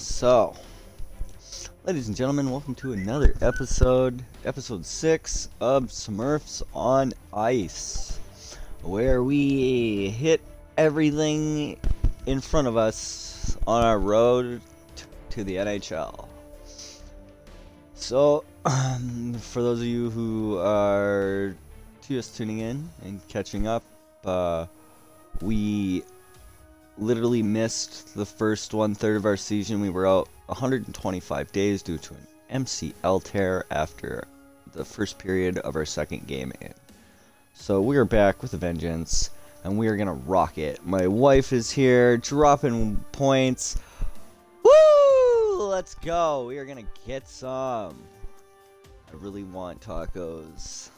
So, ladies and gentlemen, welcome to another episode, episode 6 of Smurfs on Ice, where we hit everything in front of us on our road to the NHL. So, for those of you who are just tuning in and catching up, we literally missed the first 1/3 of our season. We were out 125 days due to an MCL tear after the first period of our second game in. So we are back with a vengeance, and we are gonna rock it. My wife is here dropping points. Woo! Let's go. We are gonna get some. I really want tacos.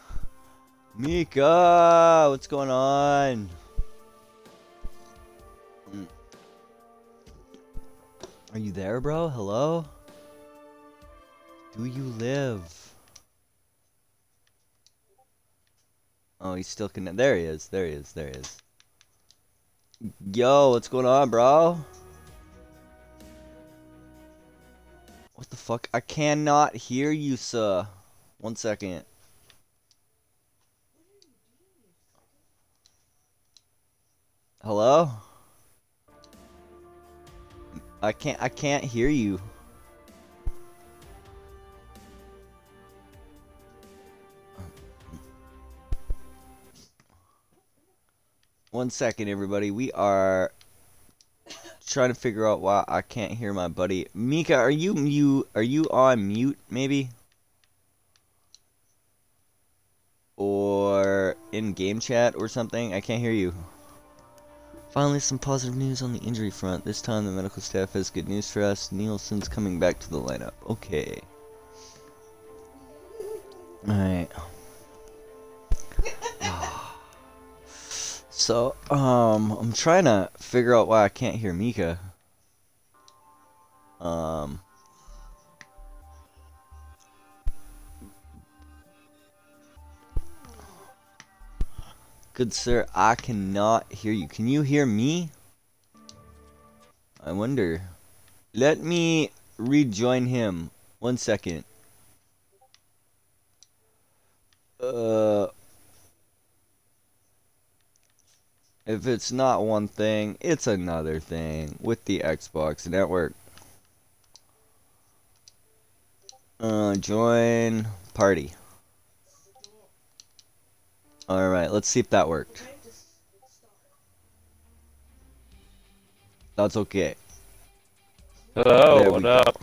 Mika, what's going on? Are you there, bro? Hello? Do you live? Oh, he's still connected. There he is. There he is. There he is. Yo, what's going on, bro? What the fuck? I cannot hear you, sir. 1 second. Hello? I can't hear you. One second, everybody. We are trying to figure out why I can't hear my buddy. Mika, are you on mute maybe? Or in game chat or something? I can't hear you. Finally, some positive news on the injury front. This time, the medical staff has good news for us. Nielsen's coming back to the lineup. Okay. Alright. So, I'm trying to figure out why I can't hear Mika. Good sir, I cannot hear you. Can you hear me? I wonder. Let me rejoin him. 1 second. If it's not one thing, it's another thing with the Xbox Network. Join party. Alright, let's see if that worked. That's okay. Hello, what up?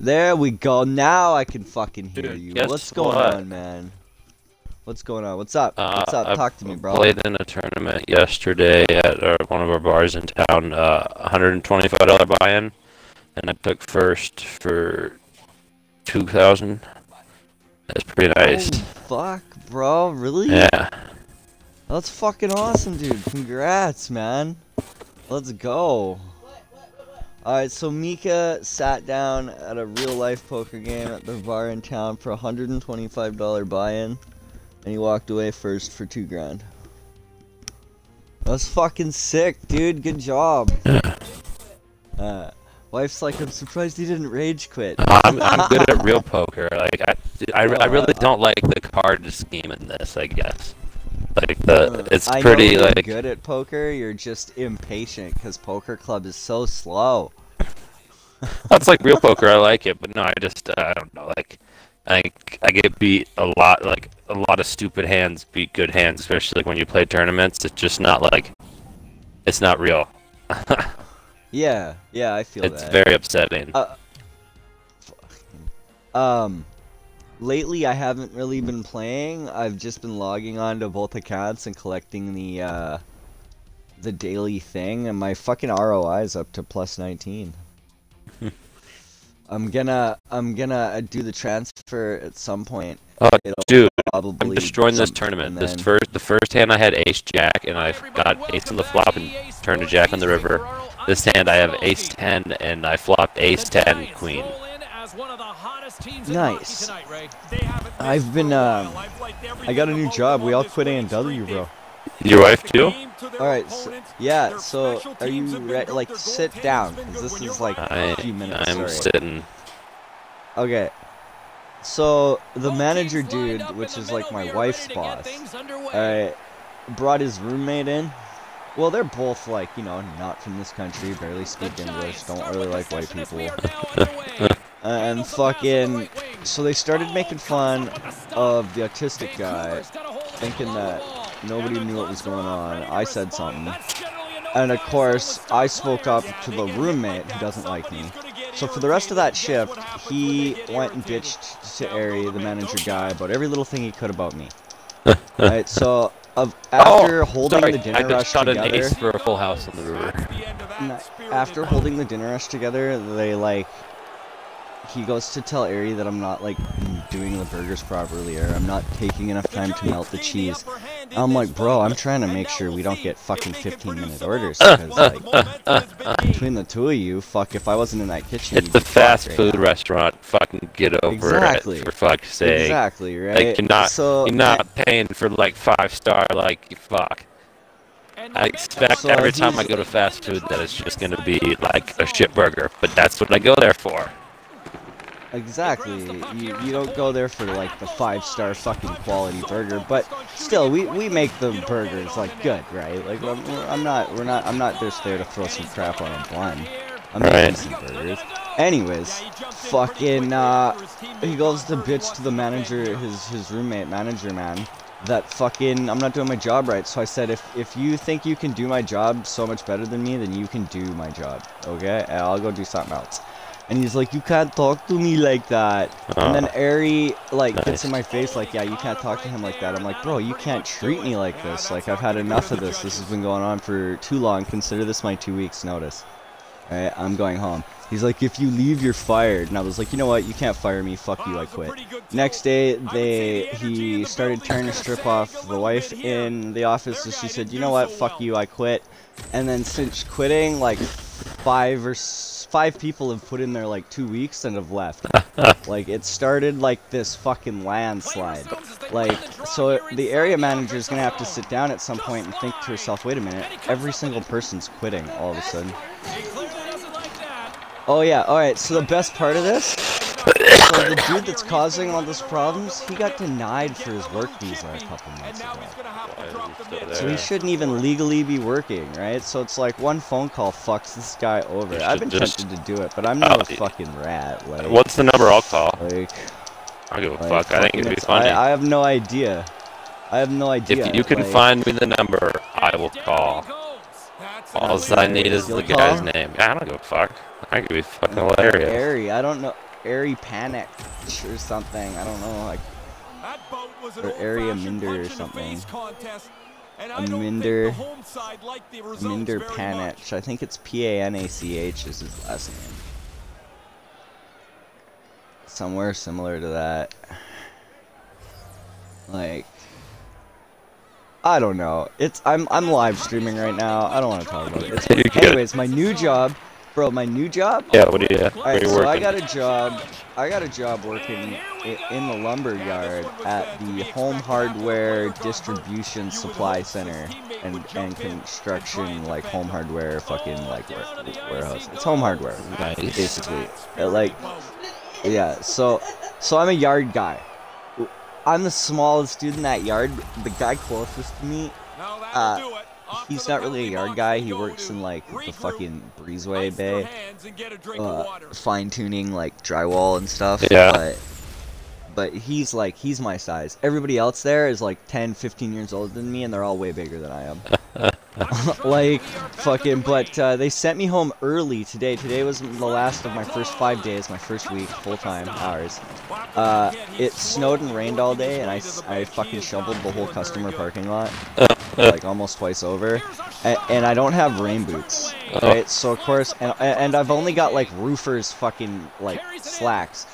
There we go. Now I can fucking hear you. What's going on, man? What's going on? What's up? What's up? Talk to me, bro. I played in a tournament yesterday at one of our bars in town. $125 buy-in. And I took first for $2,000. That's pretty nice. Holy fuck, bro. Really? Yeah. That's fucking awesome, dude. Congrats, man. Let's go. Alright, so Mika sat down at a real-life poker game at the bar in town for a $125 buy-in, and he walked away first for $2,000. That's fucking sick, dude. Good job. Wife's like, I'm surprised he didn't rage quit. I'm good at real poker. Like, I really don't like the card scheme in this, I guess. Like, it's pretty, I know you're like... good at poker, you're just impatient, because Poker Club is so slow. That's like real poker, I like it, but no, I just, I don't know, like... I get beat a lot, like, a lot of stupid hands beat good hands, especially like when you play tournaments. It's just not, like... It's not real. Yeah, yeah, I feel that. It's very upsetting. Lately I haven't really been playing. I've just been logging on to both accounts and collecting the daily thing, and my fucking ROI is up to +19. I'm gonna do the transfer at some point. Oh, dude, I'm destroying this tournament. Then... The first hand I had ace jack, and I got ace on the flop and turned a jack on the river. This hand I have ace 10 and I flopped ace 10 queen. Nice. I've been I got a new job. We all quit A&W, bro. Your wife too? Alright, so, yeah, so are you ready? Like, sit down, because this is like a few minutes. I'm sitting. Okay. So, the manager dude, which is like my wife's boss, brought his roommate in. Well, they're both like, you know, not from this country, barely speak English, don't really like white people. And fucking, so they started making fun of the autistic guy, thinking that nobody knew what was going on. I said something. And of course, I spoke up to the roommate who doesn't like me. So for the rest of that shift, he went and bitched to Ari, the manager guy, about every little thing he could about me. Alright, so after holding the dinner rush together, they like, he goes to tell Ari that I'm not like doing the burgers properly, or I'm not taking enough time to melt the cheese. I'm like, bro, I'm trying to make sure we don't get fucking 15-minute orders, because like, between the two of you, fuck, if I wasn't in that kitchen, it's a fast food restaurant. Fucking get over it, for fuck's sake. Exactly, right? Like, you're not paying for like 5-star, like, fuck. I expect every time I go to fast food that it's just gonna be like a shit burger, but that's what I go there for. Exactly, you don't go there for like the 5-star fucking quality burger, but still, we make the burgers like good, right? Like I'm not just there to throw some crap on a blind. I'm making some burgers. Anyways, fucking he goes to bitch to the manager, his roommate manager man, that fucking I'm not doing my job right. So I said, if you think you can do my job so much better than me, then you can do my job, okay? And I'll go do something else. And he's like, you can't talk to me like that. And then Ari, like, gets in my face like, yeah, you can't talk to him like that. I'm like, bro, you can't treat me like this. Like, I've had enough of this. This has been going on for too long. Consider this my 2 weeks' notice. All right, I'm going home. He's like, if you leave, you're fired. And I was like, you know what? You can't fire me. Fuck you. I quit. Next day, he started trying to strip off the wife in the office. So she said, you know what? Fuck you. I quit. And then since quitting, like, five people have put in there like 2 weeks and have left. Like, it started like this fucking landslide. Like, so the area manager is gonna have to sit down at some point and think to herself, wait a minute, every single person's quitting all of a sudden. Oh yeah, alright, so the best part of this, so the dude that's causing all these problems, he got denied for his work visa a couple months ago. So he shouldn't even legally be working, right? So it's like one phone call fucks this guy over. I've been tempted to do it, but I'm not a fucking rat. Like, what's the number I'll call? Like, I don't give a fuck. I think it'd be funny. I have no idea. I have no idea. If you can find me the number, I will call. All I need is the guy's name. I don't give a fuck. I could be fucking hilarious. Ari, I don't know. Ari Panic or something. I don't know. Like, or Ari Aminder or something. Aminder Panac. I think it's P-A-N-A-C-H is his last name. Somewhere similar to that. Like, I don't know. It's I'm live streaming right now. I don't want to talk about it. Anyways, my new job. Bro, my new job? Yeah, what do you have? Alright, so I got a job working in the lumber yard at the Home Hardware Distribution Supply Center and construction, like, home hardware fucking, like, warehouse. It's home hardware, basically. Like, yeah, so I'm a yard guy. I'm the smallest dude in that yard. The guy closest to me, he's not really a yard guy. He works in, like, the fucking breezeway bay, fine-tuning, like, drywall and stuff. Yeah. But he's, like, he's my size. Everybody else there is, like, 10, 15 years older than me, and they're all way bigger than I am. Like, fucking, but they sent me home early today. Today was the last of my first 5 days, my first week, full-time hours. It snowed and rained all day, and I fucking shoveled the whole customer parking lot. Like, almost twice over, and I don't have rain boots, right? So of course, and I've only got like roofers fucking like slacks,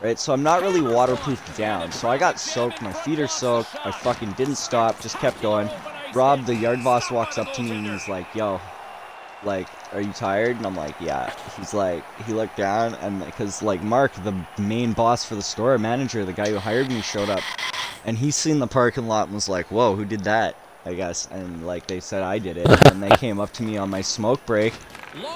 right? So I'm not really waterproofed down, so I got soaked, my feet are soaked, I fucking didn't stop, just kept going. Rob, the yard boss, walks up to me and he's like, yo, like, are you tired? And I'm like, yeah. He's like, he looked down, and because like Mark, the main boss for the store manager, the guy who hired me, showed up, and he's seen the parking lot and was like, whoa, who did that? I guess, and like they said I did it, and they came up to me on my smoke break,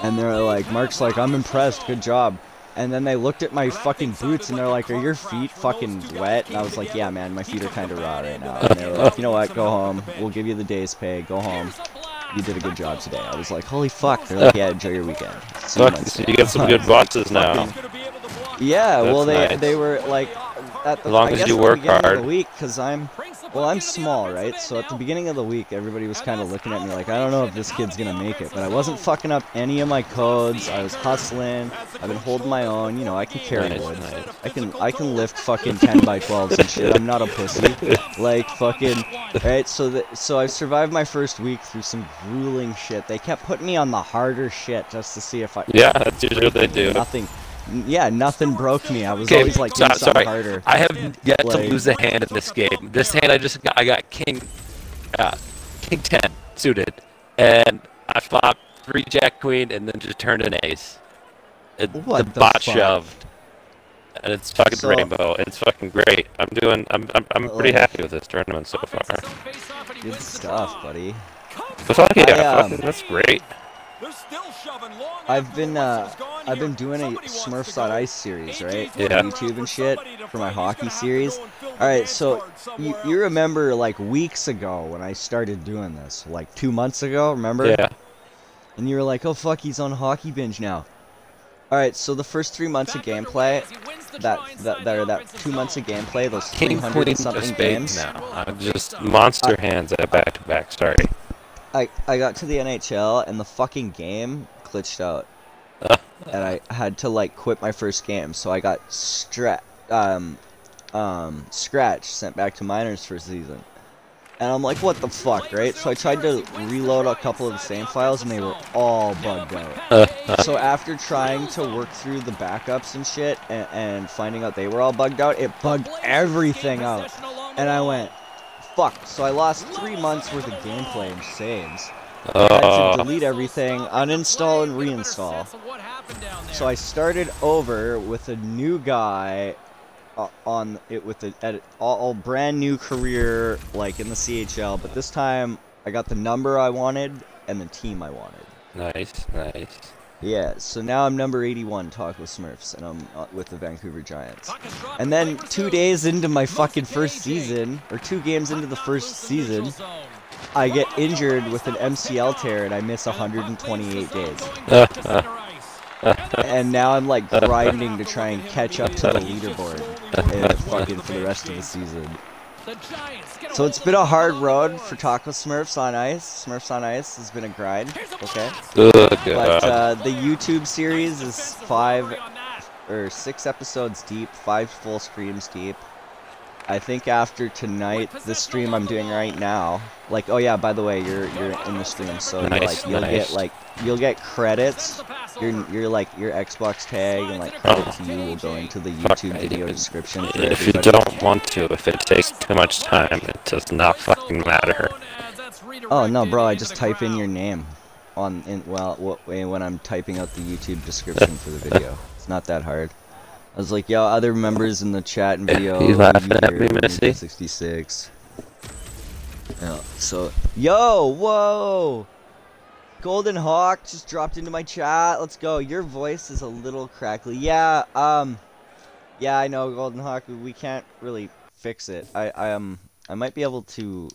and they're like, Mark's like, I'm impressed, good job. And then they looked at my fucking boots, and they're like, are your feet fucking wet? And I was like, yeah, man, my feet are kind of raw right now. And they were like, you know what, go home, we'll give you the day's pay, go home. You did a good job today. I was like, holy fuck. They're like, yeah, enjoy your weekend. So you got some good bosses now. Yeah, well, they were like, at the, as long as you work hard. The week, because I'm small, right? So at the beginning of the week, everybody was kind of looking at me like, I don't know if this kid's gonna make it, but I wasn't fucking up any of my codes. I was hustling. I've been holding my own. You know, I can carry wood. I can lift fucking 10 by 12s and shit. I'm not a pussy. Like fucking, right? So I survived my first week through some grueling shit. They kept putting me on the harder shit just to see if I. Yeah, that's usually what they do. Nothing. Yeah, nothing broke me. I was always like, doing something harder. I have yet to lose a hand in this game. This hand I got king 10 suited, and I flopped 3 jack queen and then just turned an ace. What the bot shoved, and it's fucking rainbow. It's fucking great. I'm pretty happy with this tournament so far. Good stuff, buddy. Fuck yeah, that's great. I've been doing a Smurfs on Ice series, right? Yeah. On YouTube and shit for my hockey series. All right, so you remember like weeks ago when I started doing this, like 2 months ago, remember? Yeah. And you were like, "Oh fuck, he's on Hockey Binge now." All right, so the first 3 months of gameplay, that 2 months of gameplay, those 300 and something games. Now I'm just monster hands at back to back. Sorry. I got to the NHL and the fucking game glitched out, and I had to like quit my first game. So I got scratched, sent back to minors for a season, and I'm like, what the fuck, right? So I tried to reload a couple of the same files, and they were all bugged out. So after trying to work through the backups and shit, and finding out they were all bugged out, it bugged everything out, and I went. Fuck, so I lost 3 months worth of gameplay and saves. I had to delete everything, uninstall and reinstall. So I started over with a new guy on it with an all brand new career, like in the CHL, but this time I got the number I wanted and the team I wanted. Nice, nice. Yeah, so now I'm number 81, Taco Smurfs, and I'm with the Vancouver Giants. And then 2 days into my fucking first season, or 2 games into the first season, I get injured with an MCL tear and I miss 128 days. And now I'm like grinding to try and catch up to the leaderboard fucking for the rest of the season. So it's been a hard road for Taco Smurfs on Ice. Smurfs on Ice has been a grind, okay? But the YouTube series is 5 or 6 episodes deep, 5 full streams deep. I think after tonight, the stream I'm doing right now, like, oh yeah, by the way, you're in the stream, so nice, you'll get like credits. You're like your Xbox tag and like credits you will go into the YouTube video description. If you don't want to, if it takes too much time, it does not fucking matter. Oh no, bro, I just type in your name when I'm typing out the YouTube description for the video. It's not that hard. I was like, yo, other members in the chat and video. You laughing at me, Missy? 66. Yeah, so, yo, whoa! Golden Hawk just dropped into my chat. Let's go. Your voice is a little crackly. Yeah, yeah, I know, Golden Hawk. We can't really fix it. I might be able to.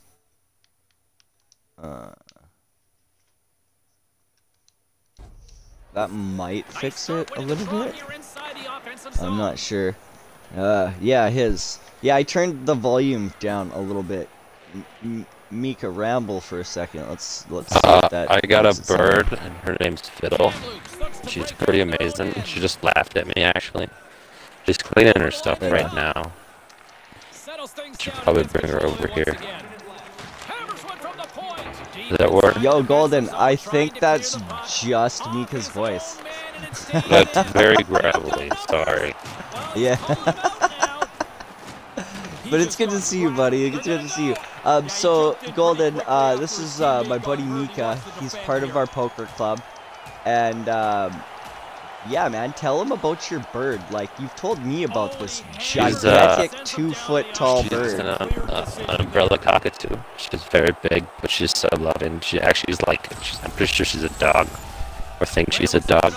That might fix it a little bit. I'm not sure. Yeah, his. Yeah, I turned the volume down a little bit. Mika, ramble for a second. Let's see that. I got a bird, and her name's Fiddle. She's pretty amazing. She just laughed at me, actually. She's cleaning her stuff right now. Should probably bring her over here. Does that work? Yo, Golden, I think that's just Mika's voice. That's very gravelly, sorry. Yeah. But it's good to see you, buddy. It's good to see you. So, Golden, this is my buddy Mika. He's part of our poker club. And Yeah, man, tell him about your bird. Like, you've told me about this gigantic 2-foot-tall bird. An umbrella cockatoo. She's very big, but she's so loving. She actually is like, I'm pretty sure she's a dog. Or think she's a dog.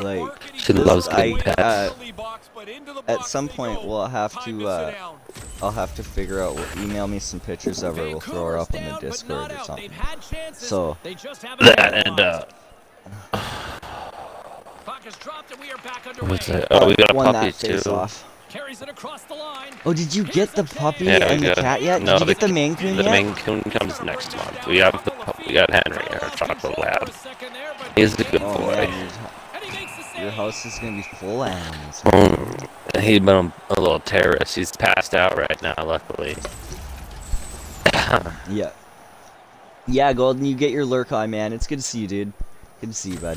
Like, she loves getting pets. At some point, we'll have to, I'll have to figure out, email me some pictures of her, we'll throw her up in the Discord or something. So, that and, oh, we got a puppy too. Oh, did you get the puppy and the cat yet? No, did you get the Maine Coon yet? The Maine Coon comes next month. We have the puppy. We got Henry, our chocolate lab. He's a good boy. Your house is gonna be full of animals. He's been a little terrorist. He's passed out right now, luckily. Yeah. Yeah, Golden, you get your lurk eye, man. It's good to see you, dude. Good to see you, bud.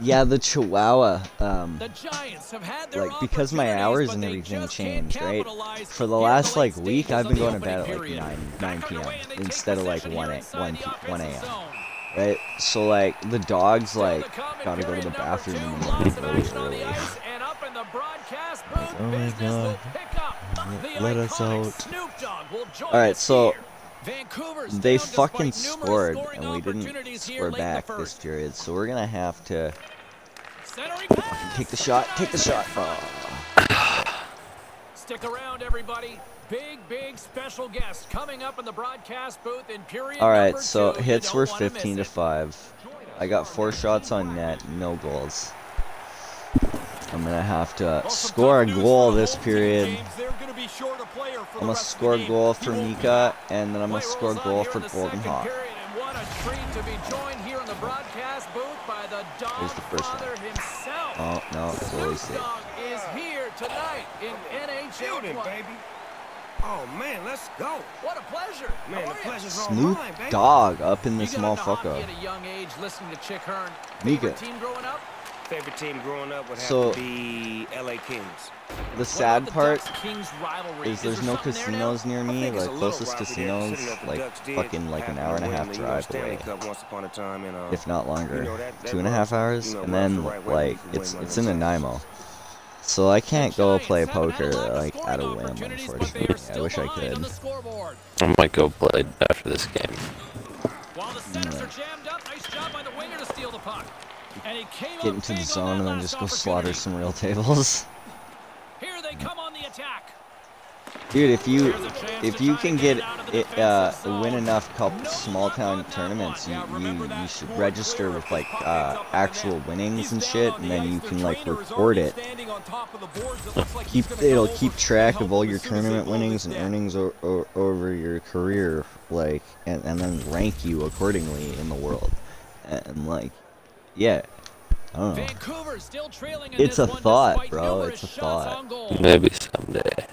Yeah, the Chihuahua, the Giants have had their like, because my hours and everything changed, right? For the last, like, week, I've been going to bed at, like, 9 p.m. instead of, like, 1 a.m. Right? So, like, the dog's, like, gotta go to the bathroom in the morning really early. Like, oh my god. Let us out. Alright, so... they fucking scored, and we didn't score back this period, so we're gonna have to take the shot. Take the shot. Oh. Stick around, everybody. Big special guest coming up in the broadcast booth in period. All right, so hits were 15-5. I got 4 shots on net, no goals. I'm gonna have to score a goal this period. I'm gonna score a goal for Mika, and then I'm gonna score a goal for Golden Hawk. Here's the first one. Oh no, it's always safe. Oh man, let's go! What a pleasure! Man, the pleasure's Snoop Dogg up in this motherfucker. Mika. Favorite team growing up would have to be LA Kings. The sad part is there's no casinos near me. Like, closest casinos, like, fucking, like, an hour and a half drive away. If not longer. 2.5 hours. And then, like, it's in Nanaimo. So I can't go play poker, like, at a whim, unfortunately. I wish I could. I might go play after this game. While the centers are jammed up, nice job by the winger to steal the puck. Get into the zone and then just go slaughter some real tables. Here they come on the attack. Dude, if you can get it, win enough couple small town tournaments, you should register with like actual winnings and shit, and then you can like record it. It'll keep track of all your tournament winnings and earnings over your career, like, and then rank you accordingly in the world, and like. Yeah. I don't know. It's a thought, bro. It's a thought. Maybe someday.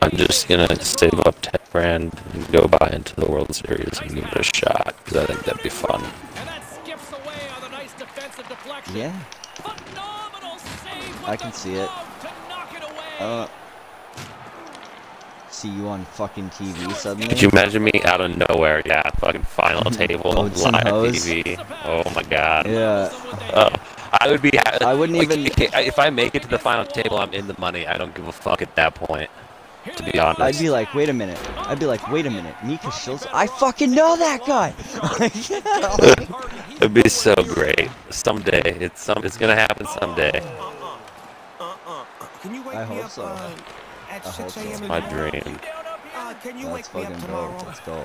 I'm just gonna save up $10 grand and go buy into the World Series and give it a shot, because I think that'd be fun. Yeah. I can see it. See you on fucking TV suddenly. Could you imagine me out of nowhere? Yeah, fucking final table live TV. Oh my god. Yeah. I would be. I wouldn't like, even. If I make it to the final table, I'm in the money. I don't give a fuck at that point. To be honest. I'd be like, wait a minute. Mika Schultz. I fucking know that guy. It'd be so great. Someday. It's gonna happen someday. I hope so. That's my dream. That's fucking dope. Let's go.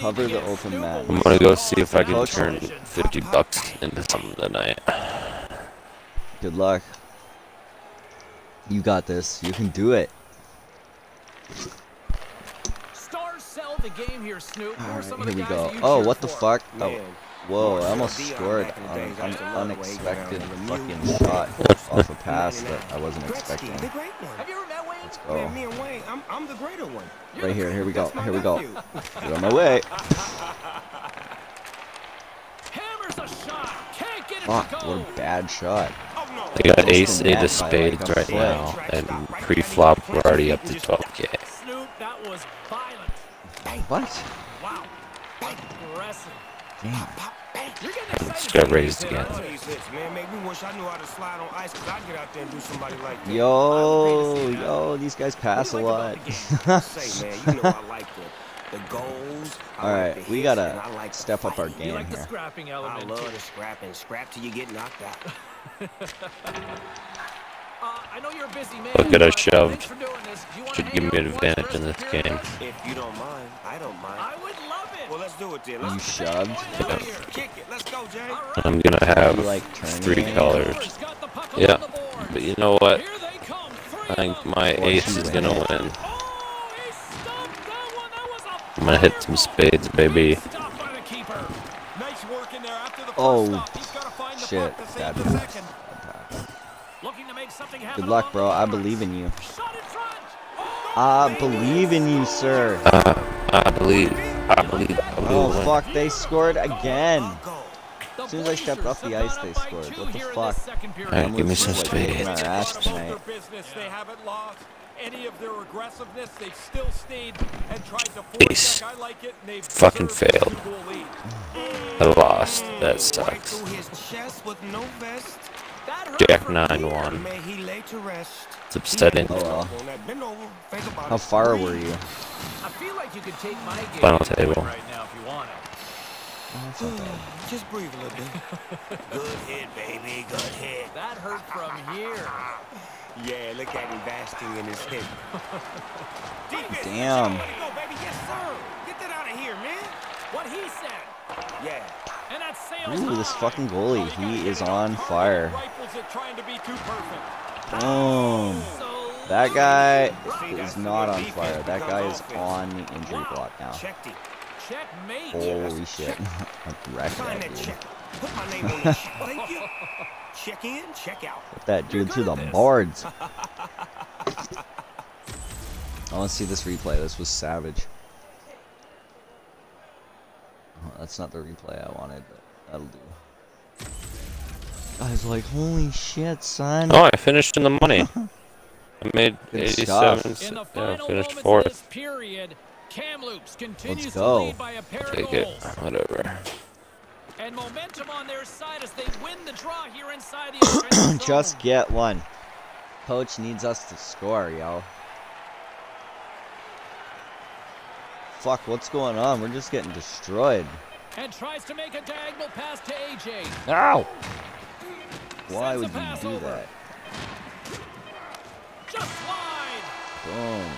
Cover the open mat. I'm gonna go see if I can turn 50 bucks into something tonight. Good luck. You got this. You can do it. Stars sell the game here, Snoop. Alright, here we go. Oh, what the fuck? Oh. Whoa, I almost scored on an unexpected fucking shot off a pass that I wasn't expecting. Let's go. Right here, here we go. Get on my way. Fuck, what a bad shot. They got ace-8 of spades right now, and pre-flop we're already up to 12k. What? Wow. Impressive. Damn. Just got raised again. Yo, these guys pass a lot. Alright, we gotta step up our game here. I love the scrapping. Scrap till you get knocked out. I know you're a busy man. Look at us shoved. Should give me an advantage in this game. If you don't mind, I don't mind. I would love it. Well, let's do it, then. You shoved? Yeah. Kick it. Let's go, Jay. I'm gonna have three colors. Yeah, but you know what? I think my ace is gonna win. I'm gonna hit some spades, baby. Oh, shit. Good luck, bro. I believe in you. I believe in you, sir. I believe. Oh, fuck. They scored again. As soon as I stepped off the ice, they scored. What the fuck? Alright, give me some spades. Ace. Fucking failed. I lost. That sucks. Jack 9-1. It's upsetting. Oh, well. How far were you? Final table. Just breathe a little bit. Good hit, baby. Good hit. That hurt from here. Yeah, look at him basking in his hit. Damn. Get that out of here, man. What he said. Yeah. Ooh, this fucking goalie, he is on fire. Boom. That guy is not on fire. That guy is on the injury block now. Holy shit. I'm wrecked that dude. Put that dude through the boards. I want to see this replay. This was savage. That's not the replay I wanted, but that'll do. I was like, holy shit, son. Oh, I finished in the money. I made 87. Yeah, I finished fourth. Let's go. Take it. Whatever. Just get one. Coach needs us to score, yo. Fuck, what's going on? We're just getting destroyed. And tries to make a diagonal pass to AJ. Ow! Why would you do that? Just wide. Boom.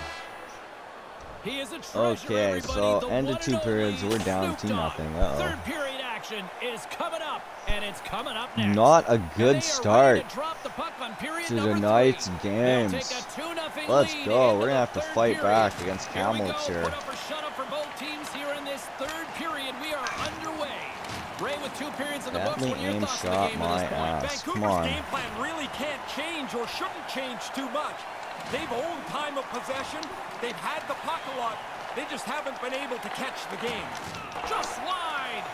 He is a treasure, okay, so end of two periods, we're down 2-0. Uh-oh. Third period action is coming up, and it's coming up next. Not a good start to tonight's games. Let's go. We're gonna have to fight back against Kamloops here. Deadly aim shot my ass. Come on. Game plan really can't change or shouldn't change too much. They've owned time of possession. They've had the puck a lot. They just haven't been able to catch the game. Just wide.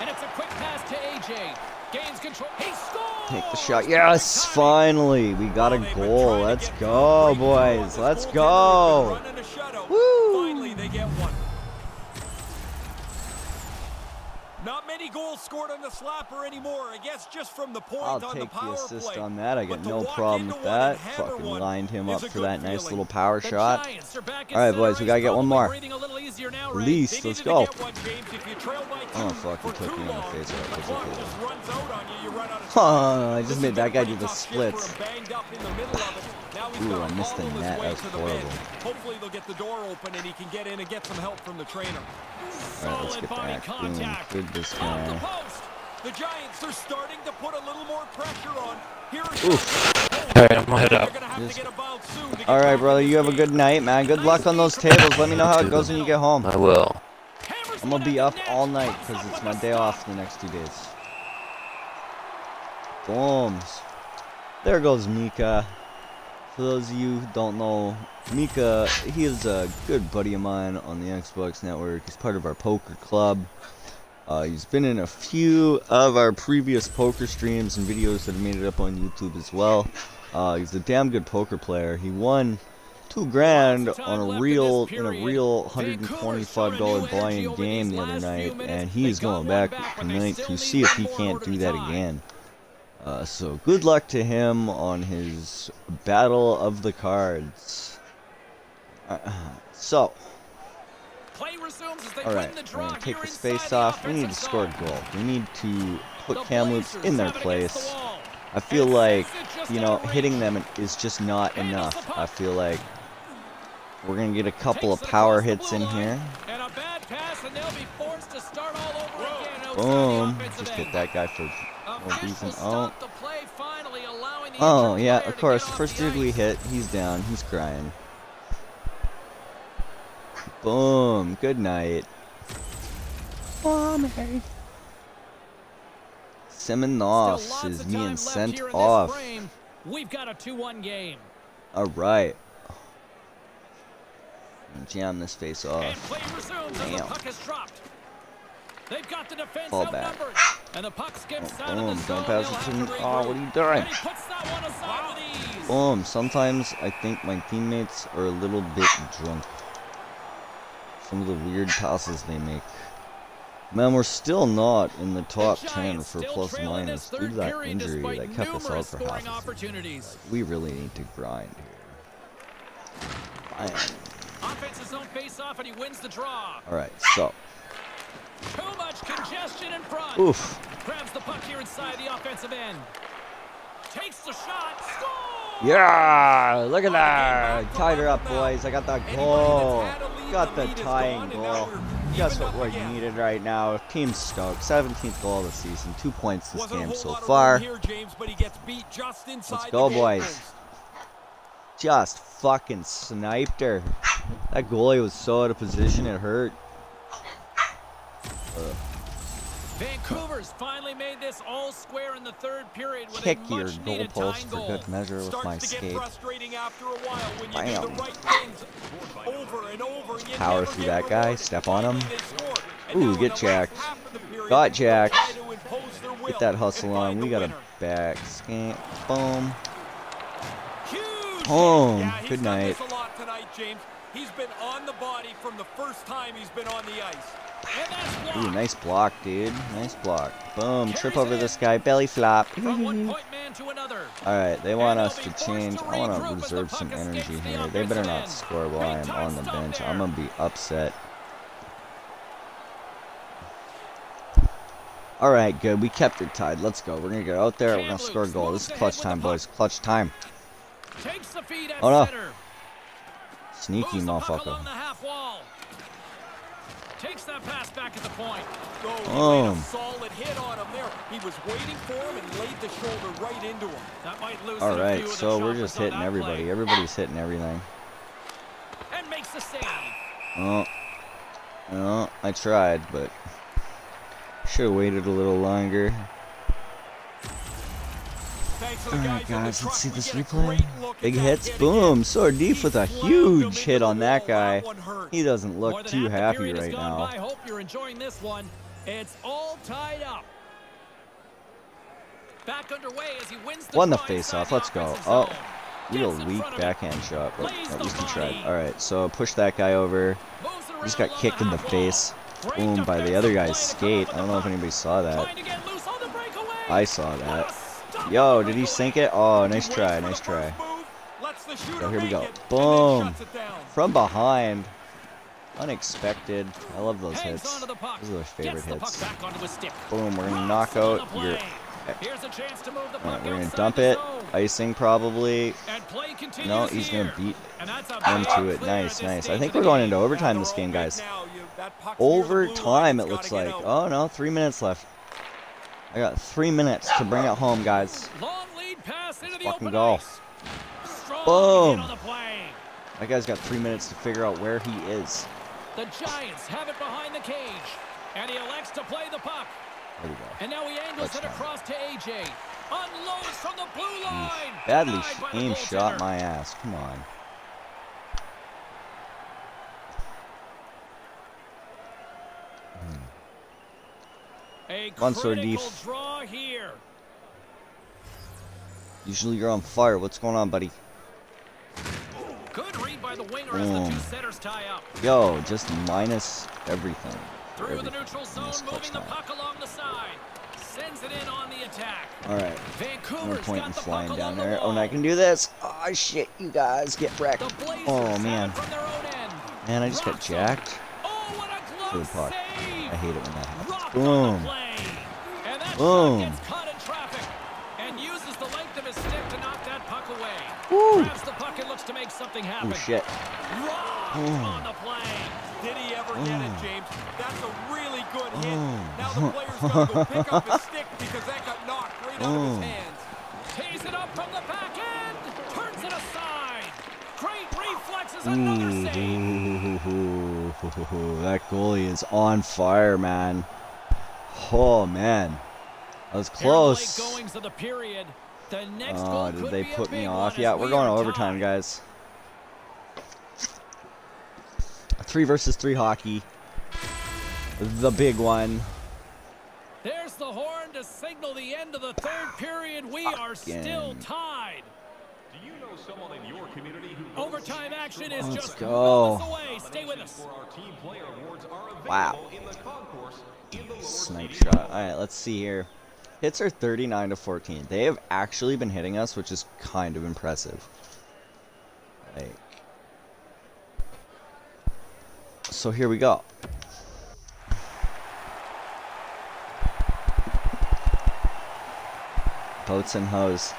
And it's a quick pass to AJ. Gains control. He scores. Take the shot. Yes, finally. We got a goal. Let's go, boys. Let's go. Woo. Finally, they get one. Not many goals scored on the slapper anymore. I guess just from the point on the power play. I'll take the assist on that. I got no problem with that. Fucking lined him up for that nice little power shot. All right, boys, we gotta get one more. At least, let's go. Oh fuck, he took me in the face. Oh, I just made that guy do the splits. Ooh, I missed the net. That was horrible. Hopefully they'll get the door open and he can get in and get some help from the trainer. Alright, let's get back. Boom. Good this guy. The Giants are starting to put a little more pressure on. Alright, I'm gonna head up. Alright, brother, you have a good night, man. Good luck on those tables. Let me know how it goes when you get home. I will. I'm gonna be up all night because it's my day off the next 2 days. Bombs. There goes Mika. For those of you who don't know, Mika, he is a good buddy of mine on the Xbox Network. He's part of our poker club. He's been in a few of our previous poker streams and videos that have made it up on YouTube as well. He's a damn good poker player. He won 2 grand on a real $125 buy-in game the other night, and he is going back tonight to see if he can't do that again. So good luck to him on his battle of the cards. Alright, we're going to take the space off. We need to score a goal. We need to put Kamloops in their place. I feel like, you know, hitting them is just not enough. I feel like we're going to get a couple of power hits in here. Boom. Just hit that guy for no reason. Oh, yeah, of course. First dude we hit, he's down. He's crying. Boom. Good night. Mommy. Semenoffs is being sent off. We've got a 2-1 game. All right. Jam this face off. Damn. Fall back. Boom. Don't pass it to me. Oh, what are you doing? Boom. Sometimes I think my teammates are a little bit drunk. Some of the weird passes they make. Man, we're still not in the top 10 for plus minus due to that injury that kept us out for half a season. We really need to grind here. Alright, so. Too much congestion in front. Oof. Grabs the puck here inside the offensive end. Takes the shot. Score! Yeah! Look at that! Tied her up, boys. I got that goal. Got the tying goal. Guess what we needed right now. Team stoked. 17th goal of the season. 2 points this game so far. Let's go, boys. Just fucking sniped her. That goalie was so out of position it hurt. Vancouver's finally made this all square in the third period. Kick your goalpost for good measure with my skate. Bam. Power through that guy. Step on him. Ooh, get jacked. Got jacked. Get that hustle on. We got a back skate. Boom. Home. Good night. He's been on the body from the first time he's been on the ice. Ooh, nice block, dude. Nice block. Boom. Trip over this guy. Belly flop. Alright, they want us to change. I want to reserve some energy here. They better not score while I am on the bench. I'm going to be upset. Alright, good. We kept it tied. Let's go. We're going to get out there. We're going to score a goal. This is clutch time, boys. Clutch time. Oh, no. Sneaky motherfucker. Takes that pass back at the point. Oh, a solid hit on him there. He was waiting for him and laid the shoulder right into him. That might lose. All right, so we're just hitting everybody. Play. Everybody's hitting everything. And makes the save. Oh, I tried, but should have waited a little longer. Alright guys, let's see this replay. Big hits, boom! Sordeef with a huge hit on that guy. He doesn't look too happy right now. I hope you're enjoying this one. It's all tied up. Back underway as he wins the. Won the face-off, let's go. Oh, real weak backhand shot, but at least he tried. Alright, so push that guy over. He just got kicked in the face. Boom, by the other guy's skate. I don't know if anybody saw that. I saw that. Yo, did he sink it? Oh, nice try, nice try. So here we go. Boom! From behind. Unexpected. I love those hits. Those are my favorite hits. Boom, we're gonna knock out your... Alright, we're gonna dump it. Icing, probably. No, he's gonna beat him to it. Nice, nice. I think we're going into overtime this game, guys. Overtime, it looks like. Oh, no, 3 minutes left. I got 3 minutes to bring it home, guys. Let's fucking go. Boom. That guy's got 3 minutes to figure out where he is. The Giants have it behind the cage, and he elects to play the puck. There we go. And now he angles it across to AJ. Unloads from the blue line. Badly aimed shot, my ass. Come on. A critical draw here. Usually you're on fire. What's going on, buddy? Good read by by the winger as the two centers tie up. Yo, just minus everything. Through the neutral zone, moving the puck along the side. Sends it in on the attack. All right. Vancouver's got the flying puck down there. Oh, and I can do this. Oh shit, you guys get wrecked. Oh man. Man, I just got jacked. Oh, what a close puck. I hate it when that happens. Boom. And that boom. Gets caught in traffic and uses the length of his stick to knock that puck away. Woo. Grabs the puck and looks to make something happen. Oh shit. On the play. Did he ever get it, James? That's a really good hit. Now the player's going to go pick up his stick because that got knocked right out of his hands. Pays it up from the back end. Turns it aside. Great reflexes, another save. That goalie is on fire, man. Oh, man. That was close. Oh, did they put me off? Yeah, we're going to overtime, guys. 3 versus 3 hockey, the big one. There's the horn to signal the end of the third period. We are still tied. Do you know someone in your community who overtime action is just moments away? Stay with us. Wow. Snipe shot. All right, let's see here. Hits are 39 to 14. They have actually been hitting us, which is kind of impressive. Like, so here we go. Boats and hose.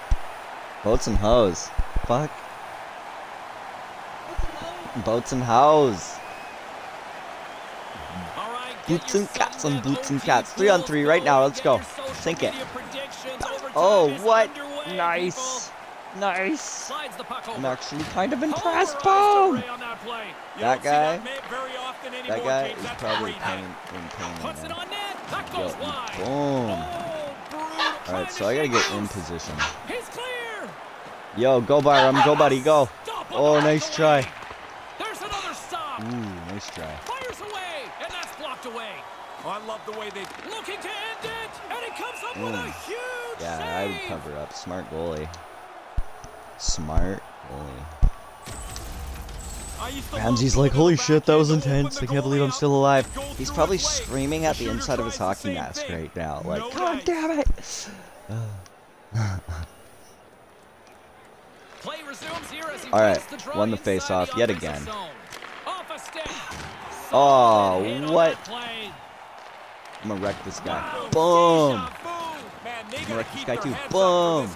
Boats and hose. Fuck. Boats and hose. Boots and cats on boots and cats. 3 on 3 right now. Let's go. Sink it. Oh, what? Nice. Nice. I'm actually kind of impressed. Boom. That guy. That guy is probably in pain. Boom. Alright, so I gotta get in position. Yo, go Byram, go buddy, go. Oh, nice try. Ooh, nice try. Fires away, and that's blocked away. I love the way they looking to end it, and it comes up with a huge save. Yeah, I would cover up. Smart goalie. Smart goalie. Ramsey's like, holy shit, that was intense. I can't believe I'm still alive. He's probably screaming at the inside of his hockey mask right now. Like, god damn it. Alright, won the face-off yet again. Oh, what? I'm gonna wreck this guy. Boom! I'm gonna wreck this guy too. Boom!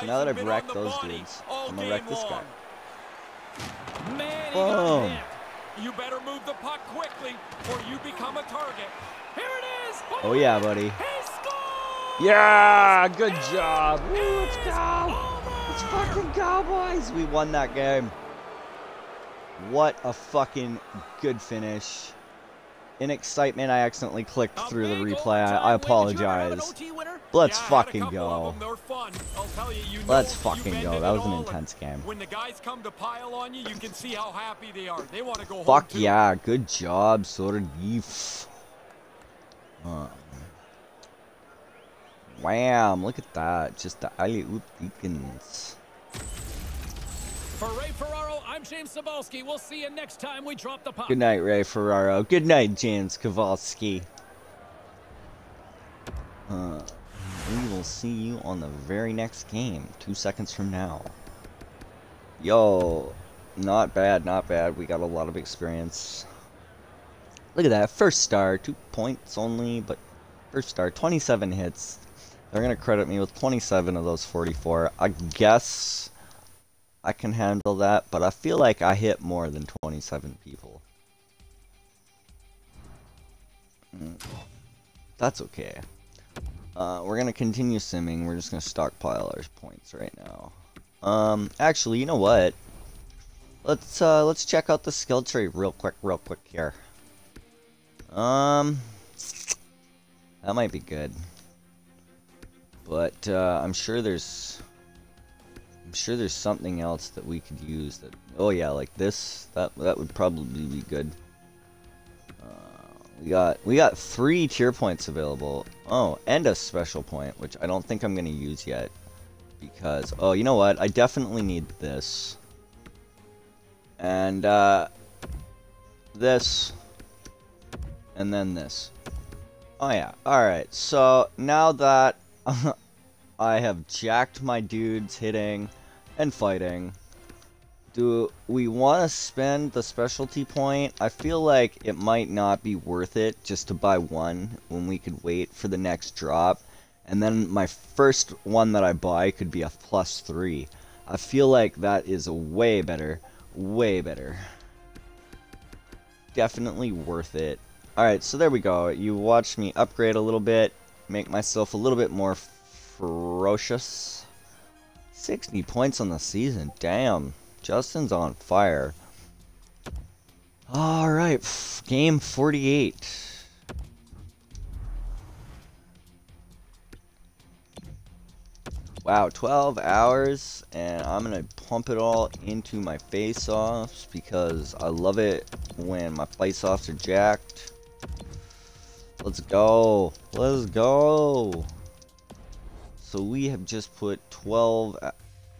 So now that I've wrecked those dudes, I'm gonna wreck this guy. Boom! You better move the puck quickly, or you become a target. Here it is! Oh yeah, buddy! Yeah! Good job! Woo, let's go! Let's fucking go, boys! We won that game. What a fucking good finish! In excitement, I accidentally clicked through the replay. I apologize. Let's fucking go. Let's fucking go. That was an intense game. When the guys come to pile on you, you can see how happy they are. They want to go home. Fuck yeah. Good job, Sordief. Wham. Look at that. Just the alley-oop beacons. For Ray Ferraro, I'm James Kowalski. We'll see you next time we drop the puck. Good night, Ray Ferraro. Good night, James Kowalski. We will see you on the very next game, 2 seconds from now. Yo, not bad, not bad. We got a lot of experience. Look at that, first star, 2 points only, but first star, 27 hits. They're going to credit me with 27 of those 44. I guess I can handle that, but I feel like I hit more than 27 people. That's okay. We're going to continue simming. We're just going to stockpile our points right now. Actually, you know what? Let's check out the skill tree real quick here. That might be good. But I'm sure there's something else that we could use that, oh yeah, like this, that would probably be good. We got 3 tier points available. Oh, and a special point, which I don't think I'm gonna use yet because, oh, you know what? I definitely need this. and this, and then this. Oh yeah, alright, so now that I have jacked my dudes hitting and fighting, do we want to spend the specialty point? I feel like it might not be worth it just to buy one when we could wait for the next drop. And then my first one that I buy could be a +3. I feel like that is way better. Way better. Definitely worth it. Alright, so there we go. You watched me upgrade a little bit. Make myself a little bit more ferocious. 60 points on the season. Damn. Justin's on fire. Alright. Game 48. Wow, 12 hours, and I'm going to pump it all into my face-offs because I love it when my face-offs are jacked. Let's go. Let's go. So we have just put 12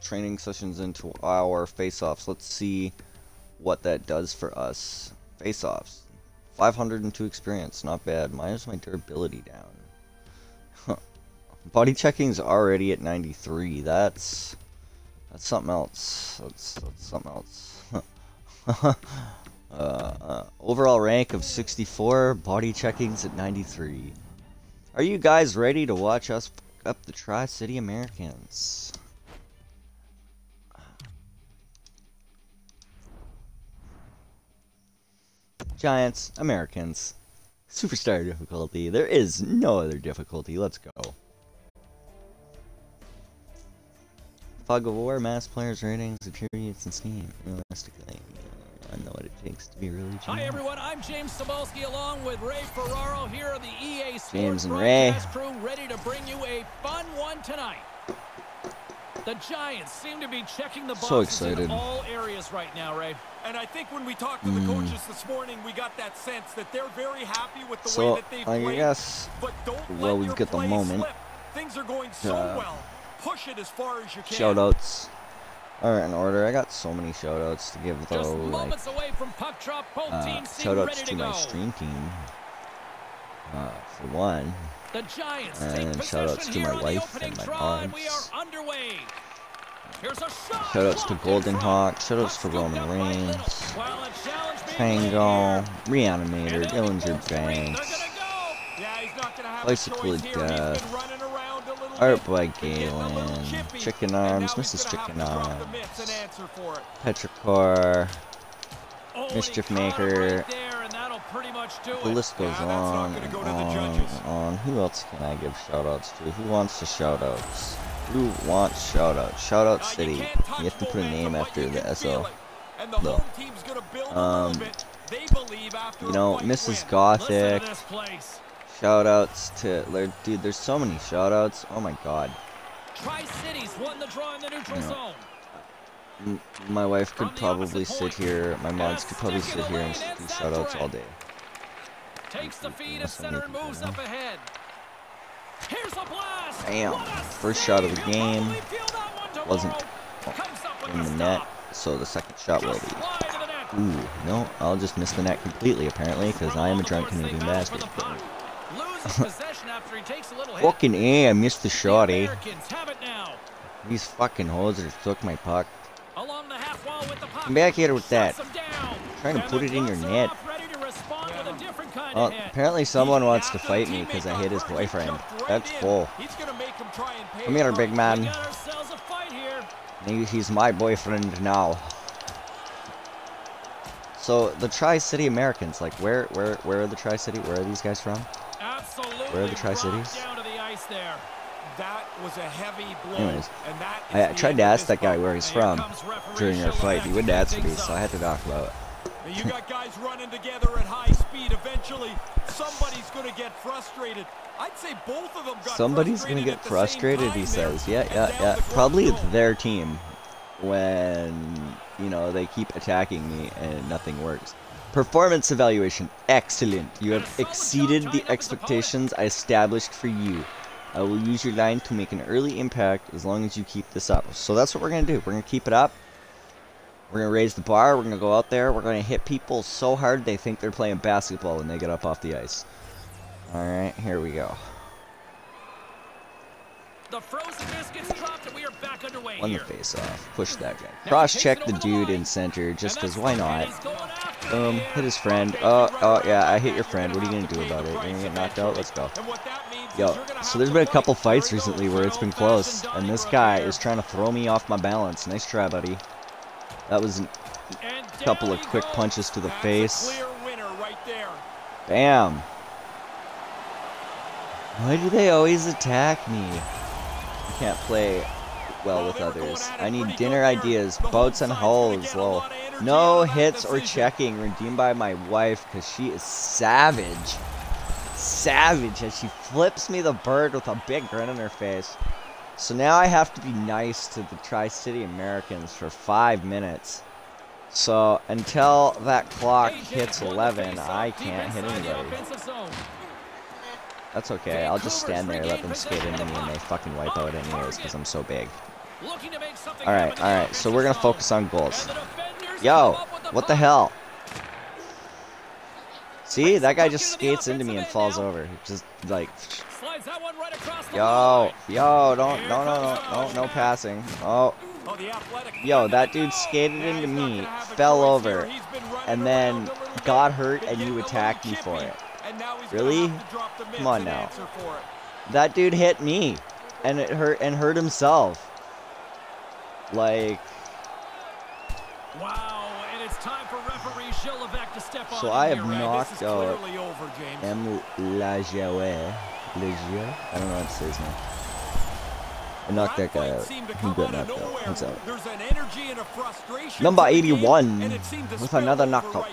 training sessions into our face-offs. Let's see what that does for us. Face-offs. 502 experience. Not bad. Minus my durability down. Body checking's already at 93. That's something else. That's something else. Overall rank of 64. Body checking's at 93. Are you guys ready to watch us fuck up the Tri-City Americans? Giants, Americans, superstar difficulty. There is no other difficulty. Let's go. Fog of War, mass players, ratings, appearance, and Steam. Realistically, I know what it takes to be really changed. Hi everyone, I'm James Kowalski along with Ray Ferraro here of the EA Sports James and Ray crew, ready to bring you a fun one tonight. The Giants seem to be checking the boxes in all areas right now, Ray. And I think when we talked to the coaches this morning, we got that sense that they're very happy with the way that they played. But don't let your play slip. Things are going so well. Push it as far as you can. Shoutouts are in order. I got so many shoutouts to give though. Just moments away from puck drop. Both teams seem ready to go. My stream team for one. The Giants and shoutouts to my wife and my parents. We are underway. Here's a shot. Shoutouts to Golden Hawk. Shoutouts to Roman Reigns. Tango, Reanimator, Dillinger Banks. Bicycle of Death. Art by Galen, Chicken Arms, Mrs. Chicken Arms, Petrichor, Mischief Maker, the list goes on and on and on. Who else can I give shoutouts to? Who wants to shoutouts? Who wants shoutouts? Shoutout City. You have to put a name after the SO. You know, Mrs. Gothic. Shoutouts to, dude, there's so many shoutouts. Oh my god. Tri-Cities won the draw in the neutral zone. My wife could probably sit here, my mods could probably sit here and do shoutouts all day. Takes the feed of center and moves up ahead. Here's a blast. Damn. First shot of the game wasn't in the net, so the second shot will be. Ooh, no, I'll just miss the net completely apparently because I am a drunk Canadian bastard. After he takes a hit. Fucking A, I missed the shot, eh? These fucking hosers took my puck. Along the half wall with the puck. Come back here with that. Trying to put it in your net. Apparently someone wants to fight me because I hit his boyfriend. That's cool. Come here, big man. He's my boyfriend now. So the Tri-City Americans, like where are the Tri-City? Where are these guys from? Where are the Tri-Cities? Anyways, I tried to ask that guy where he's from during our fight. He wouldn't answer me, so I had to knock him out. You got guys running together at high speed. Eventually, somebody's going to get frustrated. I'd say both of them got frustrated, he says. Yeah. Probably it's their team when, you know, they keep attacking me and nothing works. Performance evaluation. Excellent. You have exceeded the expectations I established for you. I will use your line to make an early impact as long as you keep this up. So that's what we're going to do. We're going to keep it up. We're going to raise the bar. We're going to go out there. We're going to hit people so hard they think they're playing basketball when they get up off the ice. All right, here we go. The frozen disc gets dropped and we are back underway. Won the face off. Push that guy. Cross check the dude in center just because why not? Hit his friend. Oh, yeah, I hit your friend. What are you going to do about it? You're going to get knocked out? Let's go. Yo, so there's been a couple fights recently where it's been close, and this guy is trying to throw me off my balance. Nice try, buddy. That was a couple of quick punches to the face. Bam. Why do they always attack me? I can't play well with others. I need dinner ideas, boats and hulls. Lol. No hits or checking. Redeemed by my wife because she is savage. Savage as she flips me the bird with a big grin on her face. So now I have to be nice to the Tri-City Americans for 5 minutes. So until that clock hits 11, I can't hit anybody. That's okay, I'll just stand there, let them skate into me, and they fucking wipe out anyways because I'm so big. Alright, alright, so we're going to focus on goals. Yo, what the hell? See, that guy just skates into me and falls over. Just like... Yo, yo, don't, no passing. Oh. Yo, that dude skated into me, fell over, and then got hurt and you attacked me for it. Really? Come on now. That dude hit me, and it hurt and hurt himself. Like. Wow, and it's time for referee Gillivac to step on. So I have knocked out M. Lajoie. I don't know how to say his name. I knocked that guy out. He got knocked out. He's out. Number 81 with another knockout.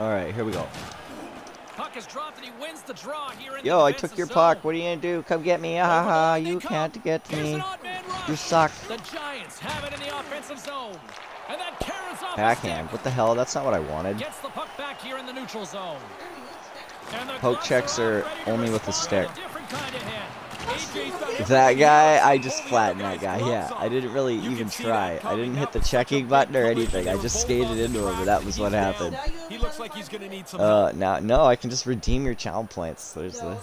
Alright, here we go. Puck is dropped and he wins the draw here in Yo, I took your puck. What are you going to do? Come get me. Ahaha, you can't get me. You suck. The Giants have it in the offensive zone. And that carries off backhand. What the hell? That's not what I wanted. Gets the puck back here in the neutral zone. And the poke checks are only with a stick. That guy, I just flattened that guy. Yeah, I didn't really even try. I didn't hit the checking button or anything. I just skated into him, and that was what happened. Now, no, I can just redeem your challenge points. There's the.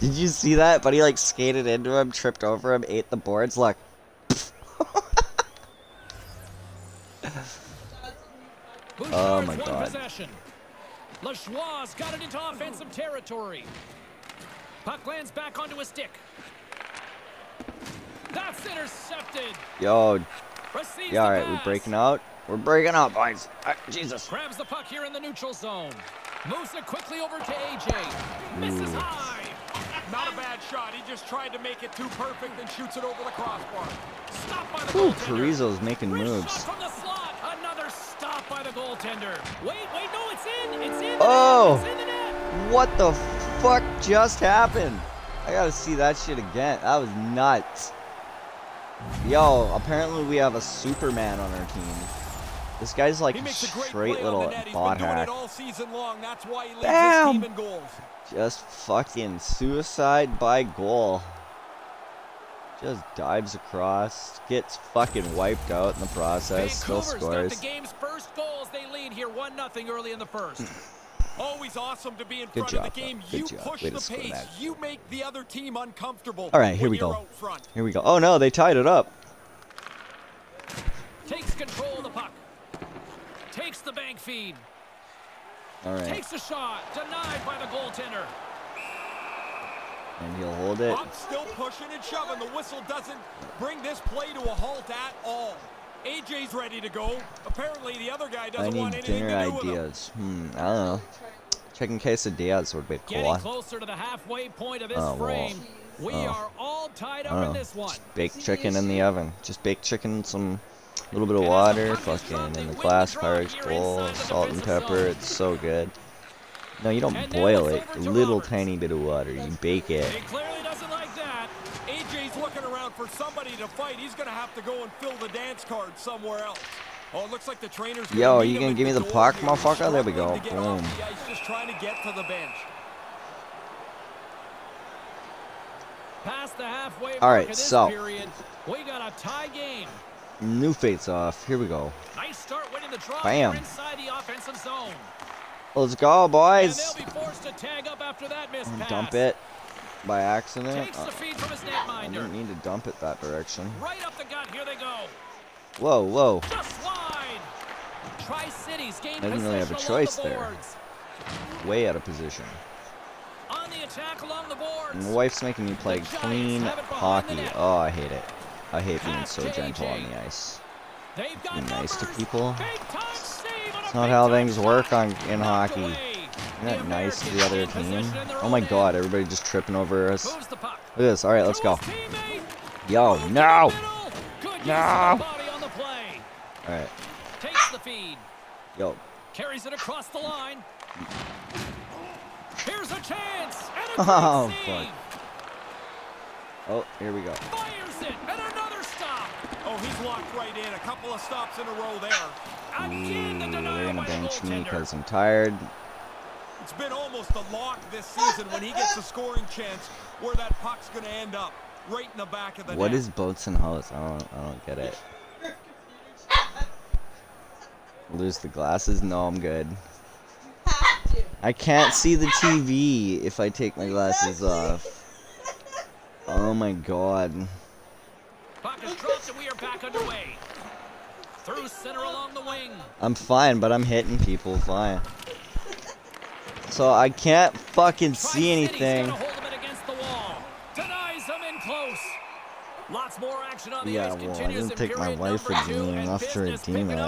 Did you see that? But he like skated into him, tripped over him, ate the boards. Look. Oh my God. Lajoie's got it into offensive territory. Puck lands back onto a stick. That's intercepted. Yo. Yeah, all right, we're breaking out. We're breaking out, boys. Jesus. Grabs the puck here in the neutral zone. Moves it quickly over to AJ. Misses high. Not a bad shot. He just tried to make it too perfect and shoots it over the crossbar. Stop by the goaltender. Ooh, Carrizo's making moves. From the slot. Another stop by the goaltender. Wait, wait, no, it's in. It's in. Oh. It's in the net. What the fuck just happened? I gotta see that shit again. That was nuts. Yo, apparently we have a Superman on our team. This guy's like a straight little bot hack. Bam! Just fucking suicide by goal. Just dives across, gets fucking wiped out in the process, still scores. The game's first goals. They lead here 1-0 early in the first. Always awesome to be in front of the game. You push the pace. You make the other team uncomfortable. All right, here we go. Here we go. Oh no, they tied it up. Takes control of the puck. Takes the bank feed. All right. Takes a shot denied by the goaltender. And he'll hold it. Puck still pushing and shoving. The whistle doesn't bring this play to a halt at all. AJ's ready to go. Apparently the other guy doesn't want anything to do with him. I don't know. Chicken quesadillas would be cool. Getting closer to the halfway point of this frame. Well. We are all tied up in this one. Just baked chicken in the oven. Just baked chicken, some little bit of water, fucking in the glass porridge bowl, salt and pepper. It's so good. No, you don't boil it. A little tiny bit of water. You bake it. For somebody to fight, he's gonna have to go and fill the dance card somewhere else. Oh, it looks like the trainer's gonna Yo, you gonna give me the puck, motherfucker? There we go. Boom. Just trying to get to the bench. All right, so we got a tie game. New face off. Here we go. Nice start winning the draw. Bam. Inside the offensive zone. Let's go, boys. And they'll be forced to tag up after that missed pass. Dump it by accident. I didn't mean to dump it that direction. Right up the gut. Here they go. Whoa, whoa. Just wide. Tri-Cities game. I didn't really have a choice there. Way out of position. On the attack along the boards. And my wife's making me play clean hockey. Oh, I hate it. I hate being so gentle on the ice. Being nice to people. It's not how things work in hockey. Isn't that nice to the other team? Oh my god, everybody just tripping over us. Look at this. Alright, let's go. Yo, no! No! Alright. Yo. Carries it across the line. Here's a chance! Oh, fuck. Oh, here we go. Fires it, and another stop. Oh, he's locked right in. A couple of stops in a row there. Again, the denial. They're gonna bench me because I'm tired. It's been almost a lock this season when he gets a scoring chance where that puck's gonna end up right in the back of the net. What is boats and hoes? I don't get it. Lose the glasses? No, I'm good. I can't see the TV if I take my glasses off. Oh my god. Puck is dropped and we are back underway. Through center along the wing. I'm fine, but I'm hitting people fine. So I can't fucking see anything. Yeah, well, I didn't take my wife for doing enough to redeem it.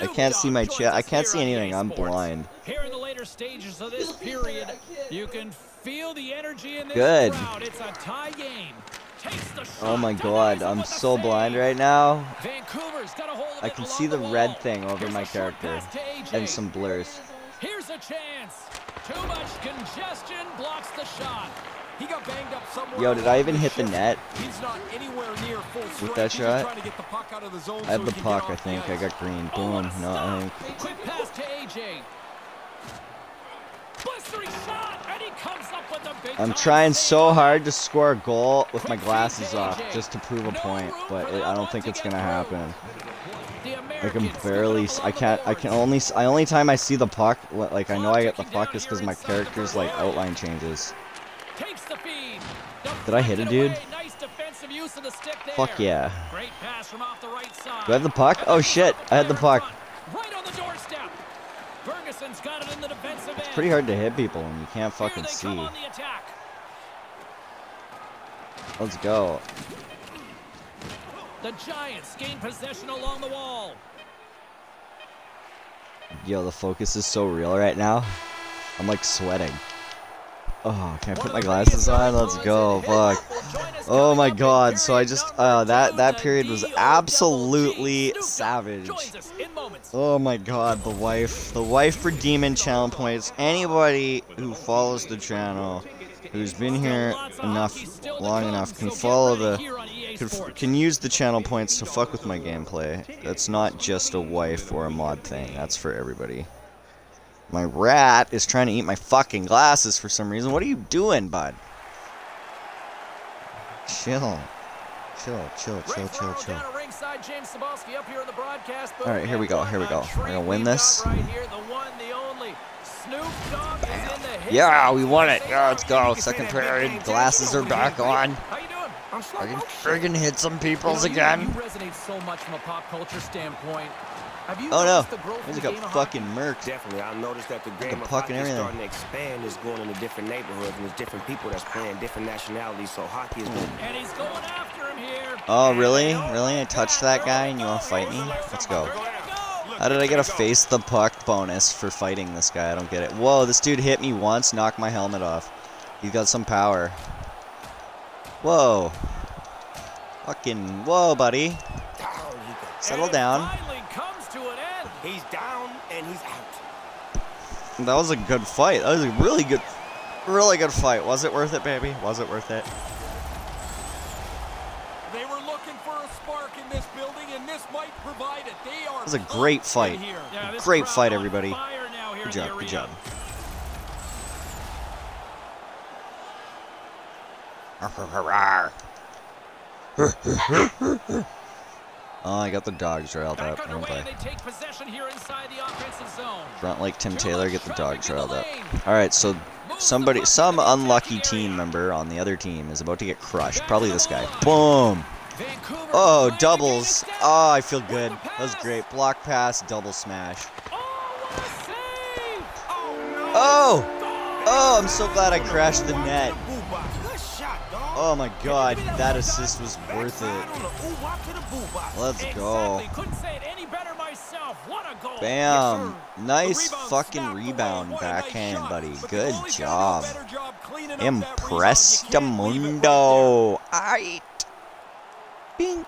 I can't see my chat. I can't see anything. I'm blind. Here in the later stages of this period, you can feel the energy in this crowd. It's a tie game. Takes the shot. Oh my god, I'm so blind right now. Vancouver's got a hold of it. I can see the red thing over my character and some blurs. Here's a chance. Too much congestion blocks the shot. He got banged up somewhere. Yo, did I even hit the net? He's not anywhere near full strength. With that shot? I have the puck, I think. I got green. Boom. No, I think. Quick pass to AJ. Blistering shot, and he comes up with a big. I'm trying so hard to score a goal with my glasses off just to prove a point, but I don't think it's gonna happen. I can barely. I can't. I can only. I only time I see the puck, like I know I get the puck, is because my character's like outline changes. Takes the feed. Did I hit a dude? Nice defensive use of the stick there. Fuck yeah. Great pass from off the right side. Do I have the puck? Oh shit, I had the puck. Right on the doorstep. Ferguson's got it in the defensive end. It's pretty hard to hit people when you can't fucking see. Let's go. The Giants gain possession along the wall. Yo, the focus is so real right now. I'm like sweating. Oh, can I put my glasses on? Let's go, fuck. Oh my god, so I just, that period was absolutely savage. Oh my god, the wife for Demon Channel points. Anybody who follows the channel, who's been here long enough, can follow can use the channel points to fuck with my gameplay. That's not just a wife or a mod thing, that's for everybody. My rat is trying to eat my fucking glasses for some reason. What are you doing, bud? Chill. Chill. Alright, here we go, We're gonna win this. Bam. Yeah, we won it. Yeah, let's go. Second period. Glasses are back on. I can friggin' hit some peoples again. You resonate so much from a pop culture standpoint. Oh no! He's got fucking murked. Definitely, I noticed that the game of hockey is starting to expand. It's going into different neighborhoods and there's different people that's playing different nationalities. So hockey is. And he's going after him here. Oh really? Really? I touched that guy and you want to fight me? Let's go. How did I get a face the puck bonus for fighting this guy? I don't get it. Whoa! This dude hit me once, knocked my helmet off. He got some power. Whoa! Fucking whoa, buddy! Settle down. He's down and he's out. That was a good fight. That was a really good fight. Was it worth it, baby? Was it worth it? They were looking for a spark in this building, and this might provide it. They are. It was a great fight. Yeah, great fight, everybody. Good job. Oh, I got the dogs riled up, don't they? Front like Tim Taylor, get the dogs riled up. Alright, so somebody, some unlucky team member on the other team is about to get crushed. Probably this guy. Boom! Oh, doubles. Oh, I feel good. That was great. Block pass, double smash. Oh! Oh, I'm so glad I crashed the net. Oh my god, that assist was worth it. Let's go. Bam. Nice fucking rebound backhand, buddy. Good job. Impressimundo. Aight. Bink.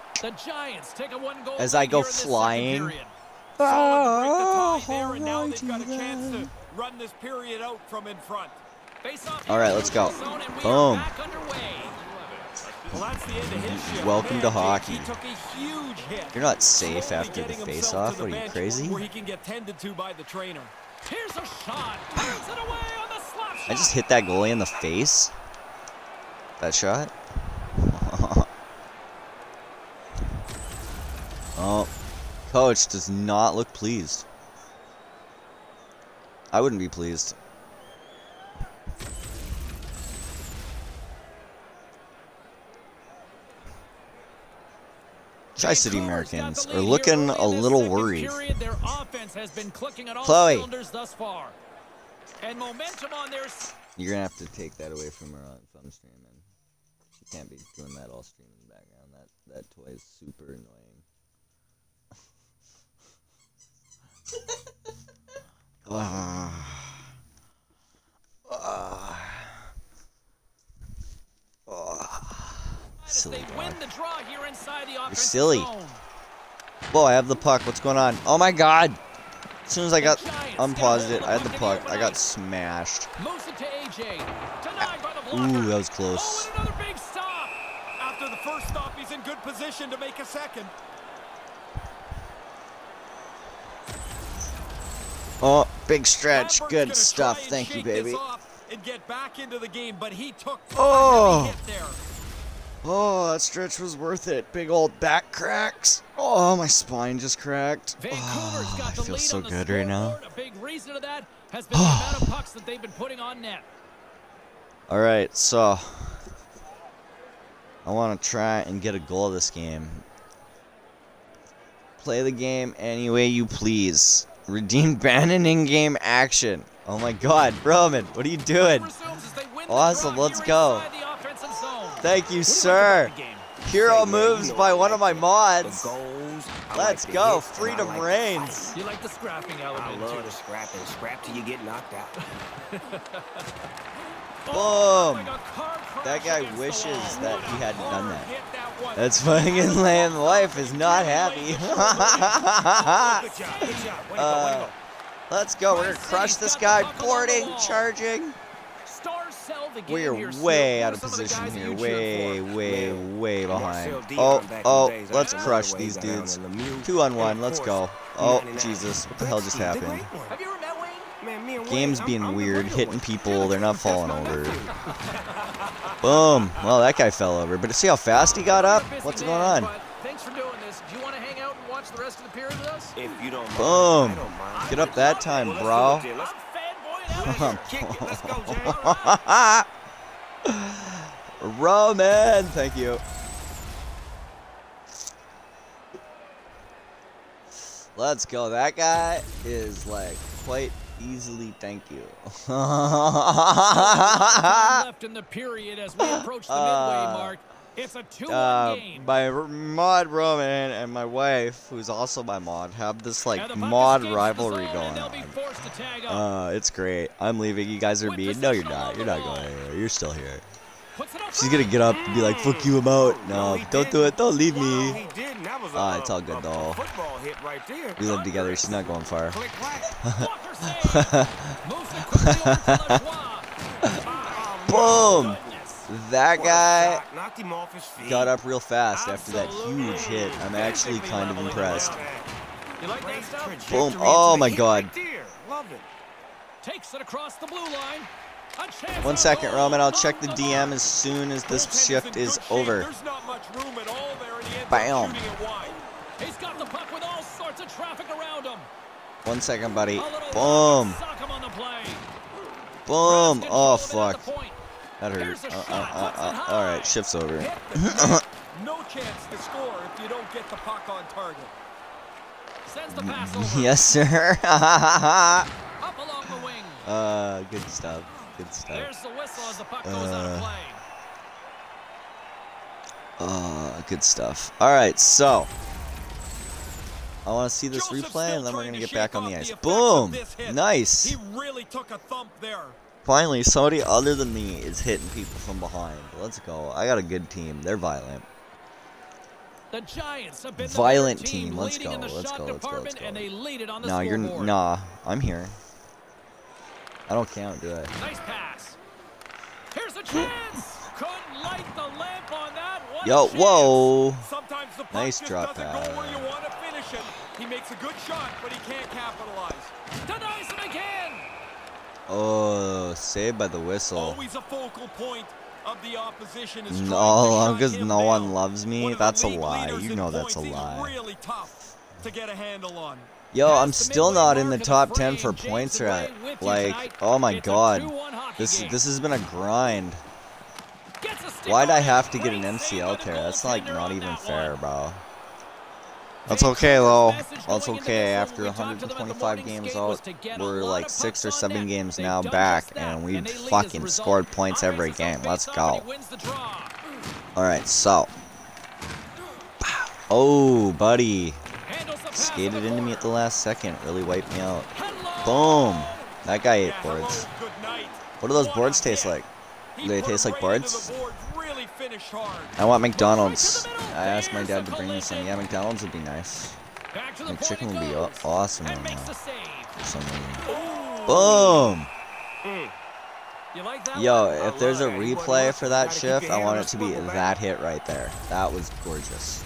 As I go flying. Oh, alrighty. Alright, let's go. Boom. Welcome to hockey. You're not safe after the face-off. What are you, crazy? I just hit that goalie in the face. That shot. Oh, coach does not look pleased. I wouldn't be pleased. Tri-City Americans are looking a little worried. Chloe. You're going to have to take that away from her on stream. She can't be doing that all stream in the background. That toy is super annoying. Silly dog. You're silly. Whoa, I have the puck. What's going on? Oh my god! As soon as I got unpaused it, I had the puck. I got smashed. Ooh, that was close. After the first stop, he's in good position to make a second. Oh, big stretch. Good stuff. Thank you, baby. Oh! Oh, that stretch was worth it. Big old back cracks. Oh, my spine just cracked. Oh, I feel so good right now. Alright, so I want to try and get a goal this game. Play the game any way you please. Redeem Bannon in-game action. Oh my god, Roman, what are you doing? Awesome, let's go. Thank you, sir. Hero moves by one of my mods. Let's go, freedom reigns. You like the scrapping element. I love the scrapping. Scrap till you get knocked out. Boom. That guy wishes that he hadn't done that. That's fucking lame. Life is not happy. Let's go. We're going to crush this guy. Boarding, charging. We're way out of position here. Way behind. Oh, let's crush these dudes. 2-on-1. Let's go. Oh, Jesus. What the hell just happened? Game's being weird, hitting people, they're not falling over. Boom. Well, that guy fell over, but see how fast he got up? What's going on? Boom. Get up that time, bro. Roman, thank you. Let's go. That guy is like quite easily, thank you. Left in the period as we approach the midway mark. It's a 2-1 game. My mod Roman and my wife, who's also my mod, have this like mod rivalry going on. It's great. I'm leaving. You guys are mean. No, you're not. You're not going anywhere. You're still here. She's gonna get up and be like, "Fuck you, I'm out." No, don't do it. Don't leave me. Ah, it's all good though. We live together. She's not going far. Boom! That guy got up real fast after that huge hit. I'm actually kind of impressed. Boom! Oh my god! Takes it across the blue line. 1 second, Roman. I'll check the DM as soon as this shift is over. There's not much room at all there, and he ends up shooting it wide. He's got the puck with all sorts of traffic around him. 1 second, buddy. Boom. Boom. Oh, fuck. That hurt. All right, shift's over. No chance to score if you don't get the puck on target. Sends the pass over. Yes, sir. Up along the wing. Good stuff. Good stuff. There's the whistle as the puck goes out of play. Good stuff. All right, so I want to see this replay, and then we're gonna get back on the ice. Boom! Nice. He really took a thump there. Finally, somebody other than me is hitting people from behind. Let's go. I got a good team. They're violent. The Giants have been violent team. Let's go. Let's go. Let's go. Let's go. Nah, you're nah. I'm here. I don't count, do I? Nice pass. Here's a chance. Couldn't light the lamp on that one. Yo, whoa. Sometimes the puck nice just drop doesn't go where you want to finish it. He makes a good shot, but he can't capitalize. Denies him again. Oh, saved by the whistle. Always a focal point of the opposition is no, because no one loves me. That's a lie. You know that's a lie. Really tough to get a handle on. Yo, I'm still not in the top 10 for points right. Like, oh my god. This has been a grind. Why'd I have to get an MCL tear? That's like not even fair, bro. That's okay though. That's okay. After 125 games out, we're like 6 or 7 games now back, and we fucking scored points every game. Let's go. Alright, so. Oh, buddy. Skated into me at the last second. Really wiped me out. Boom. That guy ate boards. What do those boards taste like? Do they taste like boards? I want McDonald's. I asked my dad to bring this in. Yeah, McDonald's would be nice. McChicken would be awesome right now. For some reason. Boom! Yo, if there's a replay for that shift, I want it to be that hit right there. That was gorgeous.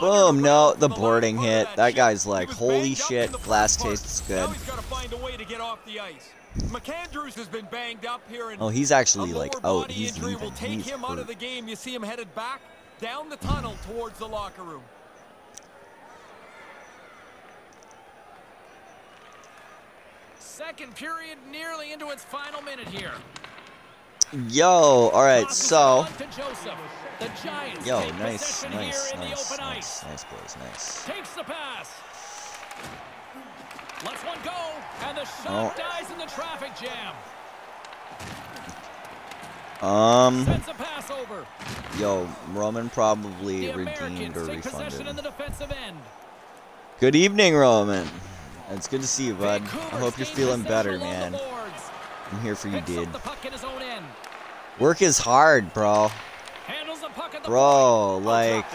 Boom! No, the boarding hit. That guy's like, holy shit, glass tastes good. McAndrews has been banged up here, and oh, he's actually like, oh, he's leaving. Will take him out of the game. You see him headed back down the tunnel towards the locker room. Second period nearly into its final minute here. Yo, all right, so yo, nice, boys, nice. Takes the pass. Let's one go, and the shot dies in the traffic jam. Sends a pass over. Yo, Roman probably redeemed or refunded. Good evening, Roman. It's good to see you, bud. I hope you're feeling better, man. I'm here for you, dude. Work is hard, bro. Bro, like,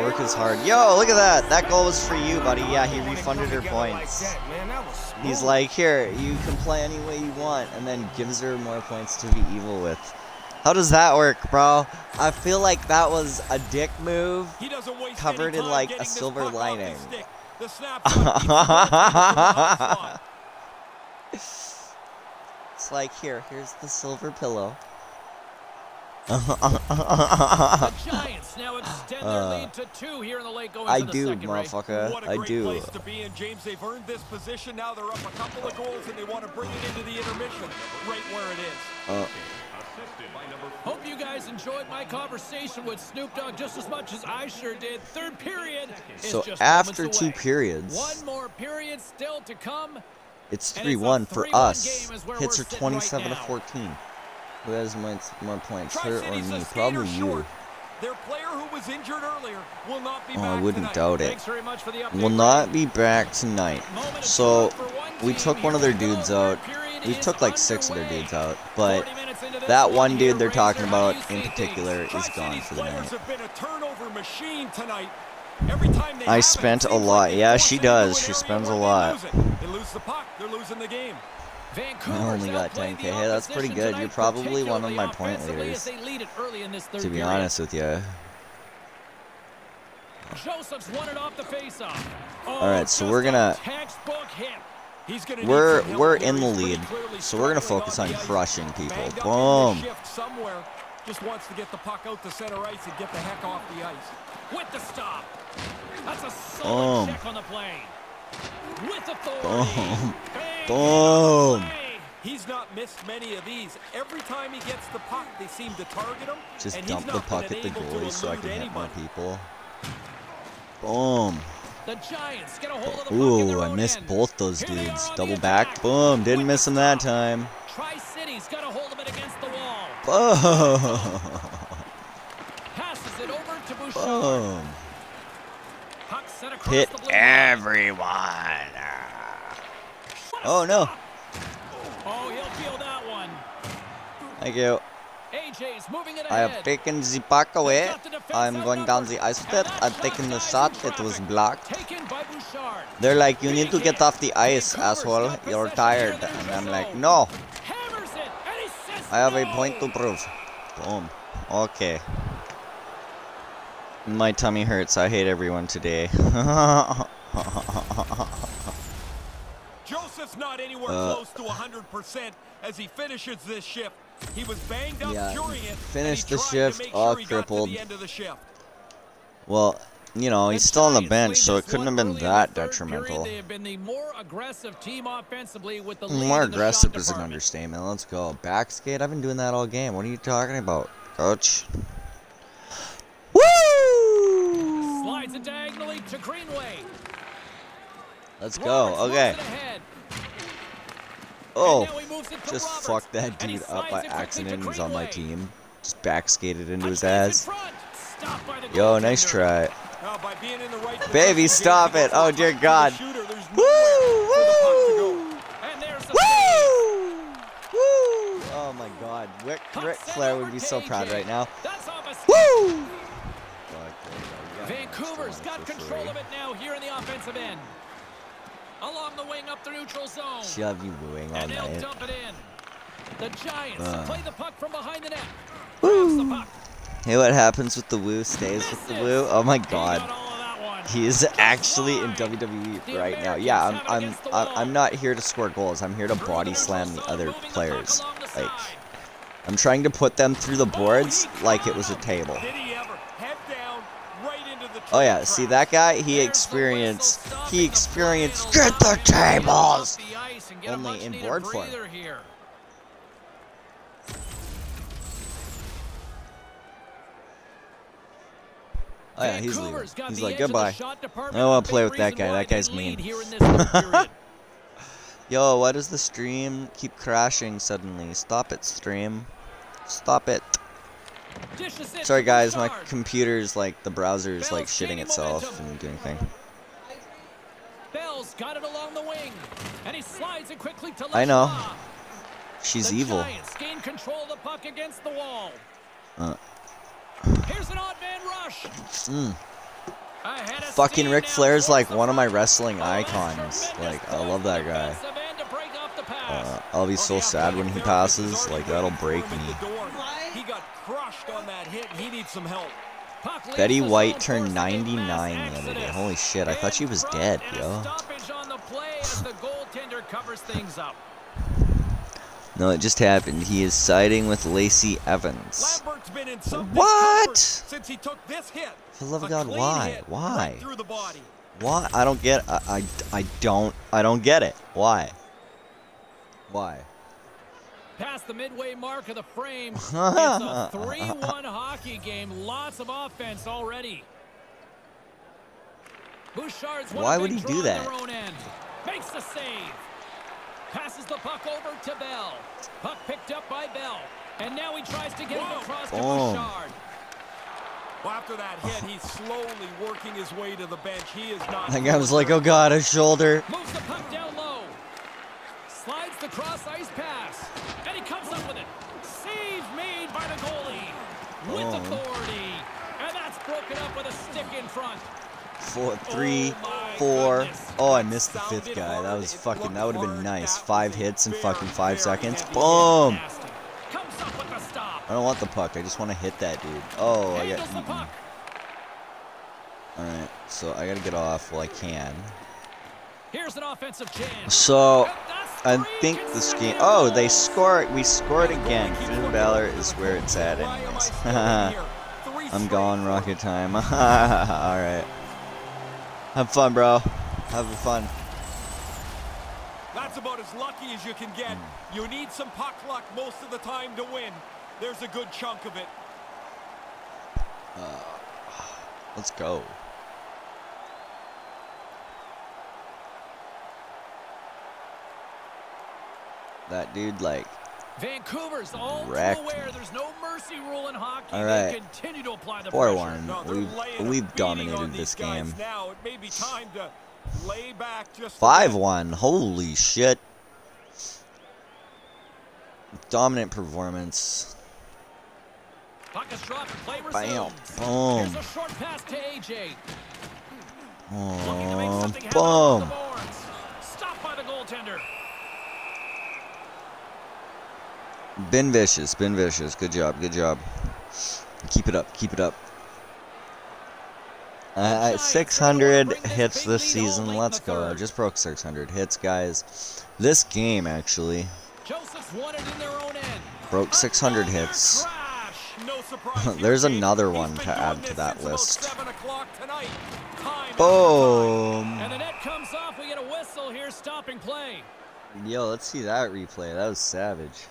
work is hard. Yo, look at that. That goal was for you, buddy. Yeah, he refunded her points. He's like, here, you can play any way you want, and then gives her more points to be evil with. How does that work, bro? I feel like that was a dick move covered in, like, a silver lining. It's like, here's the silver pillow. The Giants now extend their lead to 2 here in the late going. I do, motherfucker. What a great place to be in, James. They've earned this position. Now they're up a couple of goals, and they want to bring it into the intermission right where it is. Hope you guys enjoyed my conversation with Snoop Dogg just as much as I sure did. Third period is so just after 2 periods. One more period still to come. It's 3-1 for us. Hits are 27 to 14. Who has more points, her or me? Probably you. Their player who was injured earlier will not be back. I wouldn't doubt it. Will not be back tonight. So we took one of their dudes out. We took like 6 of their dudes out, but that one dude they're talking about in particular is gone for the night. I spent a lot. Yeah, she does. She spends a lot. They lose the puck. They're losing the game. I only got 10k. Hey, that's pretty good. You're probably one of my point leaders, to be honest with you. All right, so we're gonna We're in the lead, so we're gonna focus on crushing people. Boom. Just wants to get the puck out to center ice and get the heck off the ice. With the stop. That's a solid check on the play. With authority. Boom. Boom. He's not missed many of these. Every time he gets the puck, they seem to target him. Just dump the puck at the goalie so I can hit more people. Boom. The Giants get a hold of the puck. Ooh, I missed both those dudes. Double back. Boom. Didn't miss him that time. Tri-City's got a hold of it against the wall. Boom. Passes it over to Bouchard. Boom. Puck set across the blue. Hit everyone. Oh, no. Oh, he'll feel that one. Thank you. AJ's moving it ahead. I have taken the puck away. I'm going down the ice with it. I've taken the shot. It was blocked. They're like, you need to get off the ice, asshole. You're tired. And I'm like, no. I have a point to prove. Boom. Okay. My tummy hurts. I hate everyone today. Joseph's not anywhere close to 100% as he finishes this shift. He was banged up during it. Finished the shift, all crippled. Well, you know, he's still on the bench, so it couldn't have been that detrimental. More aggressive is an understatement. Let's go. Back skate? I've been doing that all game. What are you talking about, coach? Woo! Slides it diagonally to Greenway. Let's go. Okay. Oh, just fucked that dude up by accident. He's on my team. Just backskated into his ass. Yo, nice try. Baby, stop it. Oh, dear God. Woo! Woo! Woo! Woo! Oh, my God. Rick Flair would be so proud right now. Woo! Vancouver's got control of it now here in the offensive end. Along the wing up the neutral zone. Shove you wooing all night. And dump it in. The Giants play the puck from behind the net. Woo! The puck. Hey, what happens with the woo stays with the woo. Oh my God, he is actually in WWE right now. Yeah, I'm not here to score goals. I'm here to body slam the other players. Like, I'm trying to put them through the boards like it was a table. Oh yeah, see that guy? He experienced get the tables! Only in board form. Oh yeah, he's leaving. He's like, goodbye. I don't want to play with that guy. That guy's mean. Yo, why does the stream keep crashing suddenly? Stop it, stream. Stop it. Sorry guys, my computer's like, the browser's like shitting itself and doing thing. Bell's got it along the wing, and he slides it quickly to I know. She's evil. Gain control of the puck against the wall. Here's an odd man rush. Fucking Ric Flair's like one of my wrestling icons. Like, I love that guy. I'll be so sad when he passes. Like, that'll break me. He got crushed on that hit. He needs some help. Betty White turned 99 the other day. Holy shit, I thought she was dead, yo. No, it just happened. He is siding with Lacey Evans. What? Since he took this hit, for the love of God, why? Why? Why? I don't get it. I don't get it. Why? Why? Past the midway mark of the frame. It's a 3-1 hockey game. Lots of offense already. Bouchard's why would he do that? Makes the save. Passes the puck over to Bell. Puck picked up by Bell. And now he tries to get it across to Bouchard. Well, after that hit, he's slowly working his way to the bench. He is not. That guy was like, oh God, his shoulder. Moves the puck down low. Slides the cross-ice pass. And he comes up with it. Save made by the goalie. With authority. And that's broken up with a stick in front. 4-3-4. Oh, I missed the fifth guy. That was fucking, that would have been nice. 5 hits in fucking 5 seconds. Boom! I don't want the puck. I just want to hit that dude. Oh, I got eaten. Alright, so I gotta get off. Well, I can. Here's an offensive chance. So I think this game. Oh, they scored. We scored again. Finn Balor is where it's at, anyways. I'm gone, Rocket Time. All right. Have fun, bro. Have fun. That's about as lucky as you can get. You need some puck luck most of the time to win. There's a good chunk of it. Let's go. That dude, like, Vancouver's all too aware there's no mercy rule in hockey. All right. They continue to apply the pressure. No, we've dominated this game. Now it may be time to lay back. Just 5-1. Holy shit. Dominant performance. Puck is dropped. Play resumes. Boom. Here's a short pass to AJ. Looking to make something happen on the boards. Stopped by the goaltender. Been vicious, been vicious. Good job, good job. Keep it up, keep it up. 600 hits this season. Let's go. Just broke 600 hits, guys. This game, actually. Broke 600 hits. There's another one to add to that list. Boom! And the net comes off. We get a whistle here, stopping play. Yo, let's see that replay. That was savage.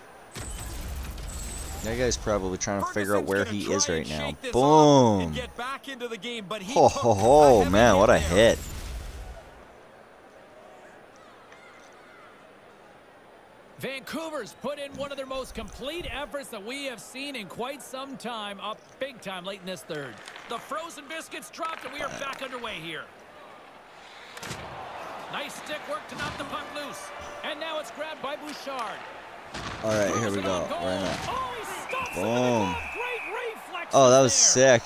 That guy's probably trying to figure out where he is right now. Boom! Ho ho ho, man, what a hit. Vancouver's put in one of their most complete efforts that we have seen in quite some time. Up big time late in this third. The frozen biscuits dropped and we are back underway here. Nice stick work to knock the puck loose. And now it's grabbed by Bouchard. All right, here we go. Right now. Boom. Oh, that was sick.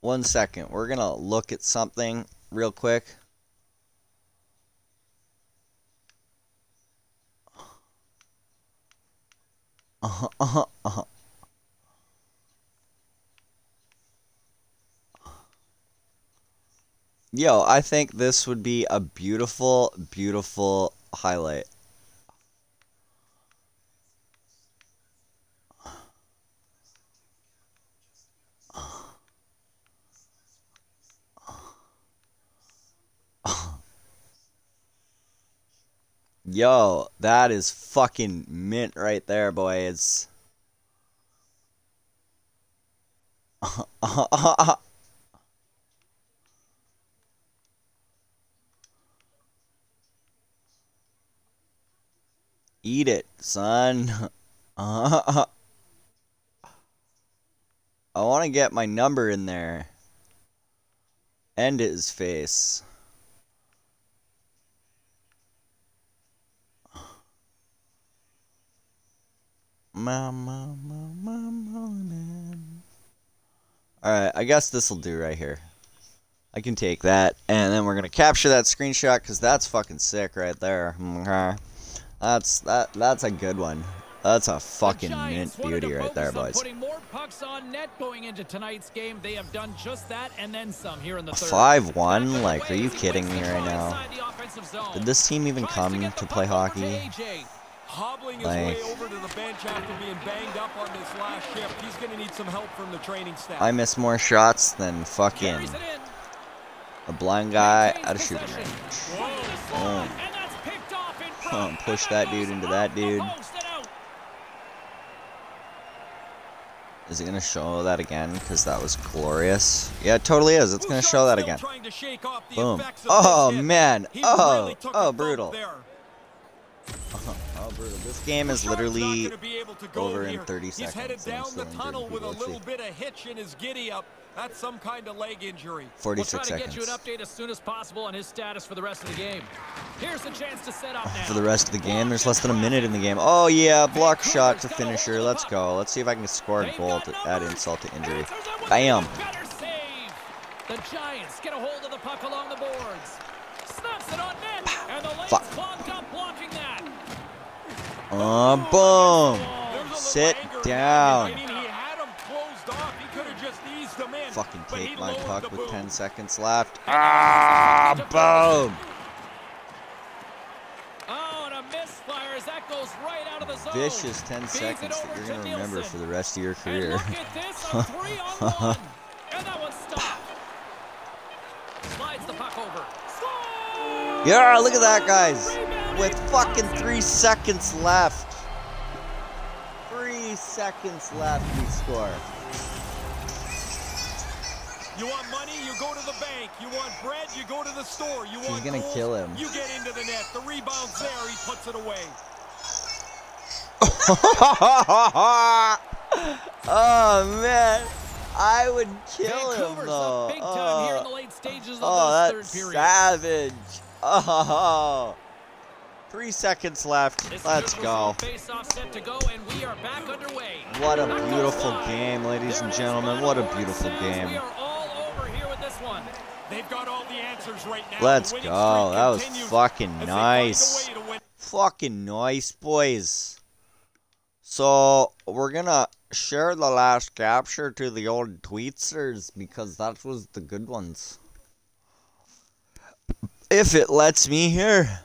One second. We're going to look at something real quick. Yo, I think this would be a beautiful, beautiful highlight. Yo, that is fucking mint right there, boys. Eat it, son. I want to get my number in there. End his face. Alright, I guess this will do right here. I can take that, and then we're going to capture that screenshot, because that's fucking sick right there. Okay. That's a good one. That's a fucking mint beauty right there, boys. Putting more pucks on net going into tonight's game. They have done just that and then some here in the third. 5-1? Like, are you kidding me right now? Did this team even come to play hockey? Hobbling his way over to the bench after being banged up on this last shift. He's going to need some help from the training staff. I miss more shots than fucking a blind guy at a shooting range. Oh. Push that dude into that dude. Is it going to show that again? Because that was glorious. Yeah, it totally is. It's going to show that again. Boom. Oh, man. Oh, brutal. Oh, brutal. This game is literally over in 30 seconds. He's headed down the tunnel with a little bit of hitch in his giddy-up. That's some kind of leg injury. 46 seconds. We'll try to get you an update as soon as possible on his status for the rest of the game. Here's the chance to set up now. For the rest of the game, there's less than a minute in the game. Oh yeah, block shot to finisher. Let's go. Let's see if I can score a goal to add insult to injury. Bam. The Giants get a hold of the puck along the boards. Snaps it on net, and the Lions clogged up blocking that. Boom. Sit down. fucking take my puck with 10 seconds left. Ah, boom! Oh, and a misfire as that goes right out of the zone. Vicious 10 seconds that you're going to remember for the rest of your career. Look at this, a 3-on-1. And that one's stopped. Slides the puck over. Score! Yeah, look at that, guys. With fucking 3 seconds left. 3 seconds left, we score. You want money, you go to the bank. You want bread, you go to the store. You want gold, kill him. You get into the net. The rebound's there, he puts it away. Oh, man. I would kill him, though. Big time here in the late stages of the third period. Savage. Oh, 3 seconds left. Let's go. What a beautiful game, ladies and gentlemen. What a beautiful game. Let's go. That was fucking nice. Fucking nice, boys. So we're gonna share the last capture to the old tweetsters because that was the good ones. If it lets me here.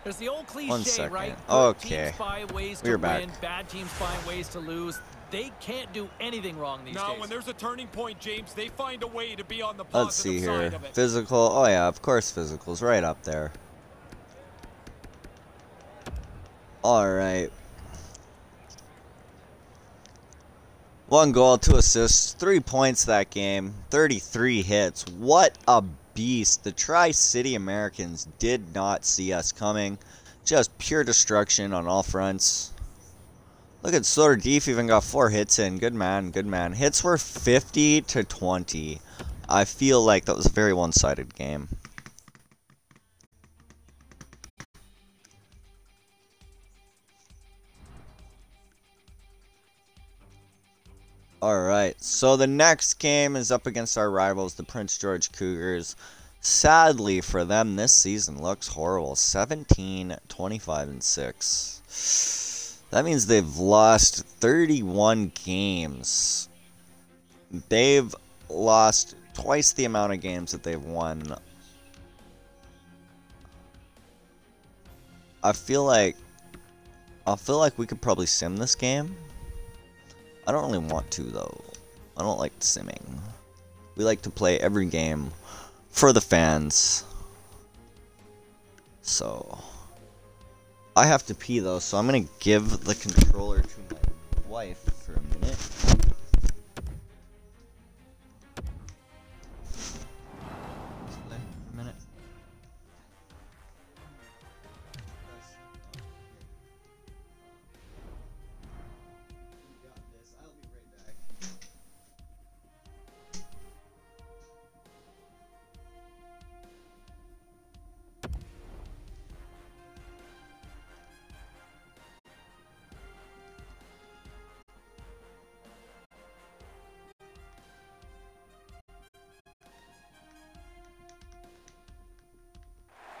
That was the old cliche, 1 second. Right? Okay, we're back. Win. Bad teams find ways to lose. They can't do anything wrong these days. When there's a turning point, James, they find a way to be on the positive side of it. Physical. Oh yeah, of course, physical's right up there. All right. 1 goal, 2 assists, 3 points that game, 33 hits. What a beast. The Tri-City Americans did not see us coming. Just pure destruction on all fronts. Look at Sordeef, even got 4 hits in. Good man, good man. Hits were 50 to 20. I feel like that was a very one-sided game. Alright, so the next game is up against our rivals, the Prince George Cougars. Sadly for them, this season looks horrible. 17, 25, and 6. That means they've lost 31 games. They've lost twice the amount of games that they've won. I feel like we could probably sim this game. I don't really want to, though. I don't like simming. We like to play every game for the fans. So, I have to pee, though, so I'm going to give the controller to my wife for a minute.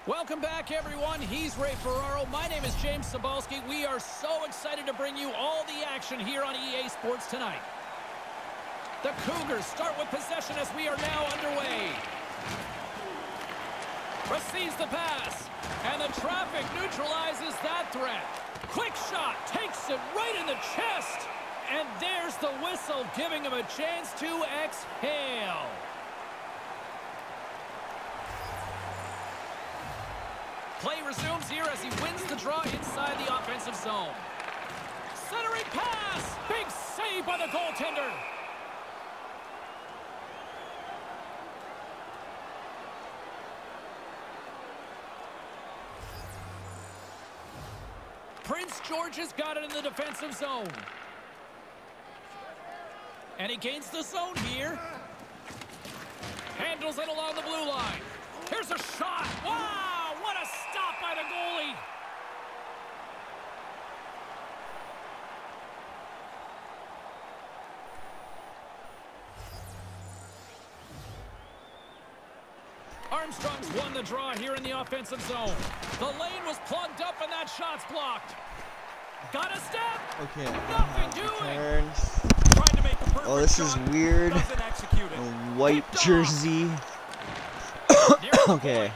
Welcome back, everyone. He's Ray Ferraro. My name is James Kowalski. We are so excited to bring you all the action here on EA Sports tonight. The Cougars start with possession as we are now underway. Receives the pass, and the traffic neutralizes that threat. Quick shot, takes it right in the chest, and there's the whistle, giving him a chance to exhale. Play resumes here as he wins the draw inside the offensive zone. Centering pass! Big save by the goaltender! Prince George has got it in the defensive zone. And he gains the zone here. Handles it along the blue line. Here's a shot! Wow! The goalie. All Armstrong's won the draw here in the offensive zone. The lane was plugged up and that shot's blocked. Got a step. Okay. Nothing doing. Trying to make the perfect this shot. Is weird. A white jersey. Okay.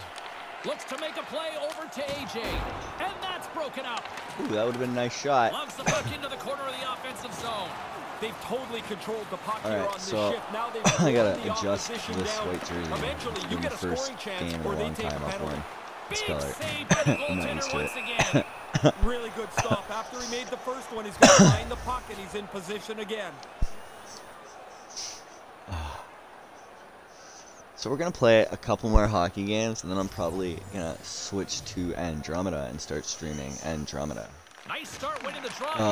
Looks to make a play over to AJ, and that's broken up. Ooh, that would have been a nice shot. Loves the puck into the corner of the offensive zone. They've totally controlled the puck here on this shift. Now they've I gotta adjust this white jersey. Eventually, you get a first game in a long time off one. Big save by the goaltender once again. Really good stop. After he made the first one, he's gonna find the puck and he's in position again. So we're going to play a couple more hockey games, and then I'm probably going to switch to Andromeda and start streaming Andromeda. Nice start winning the draw here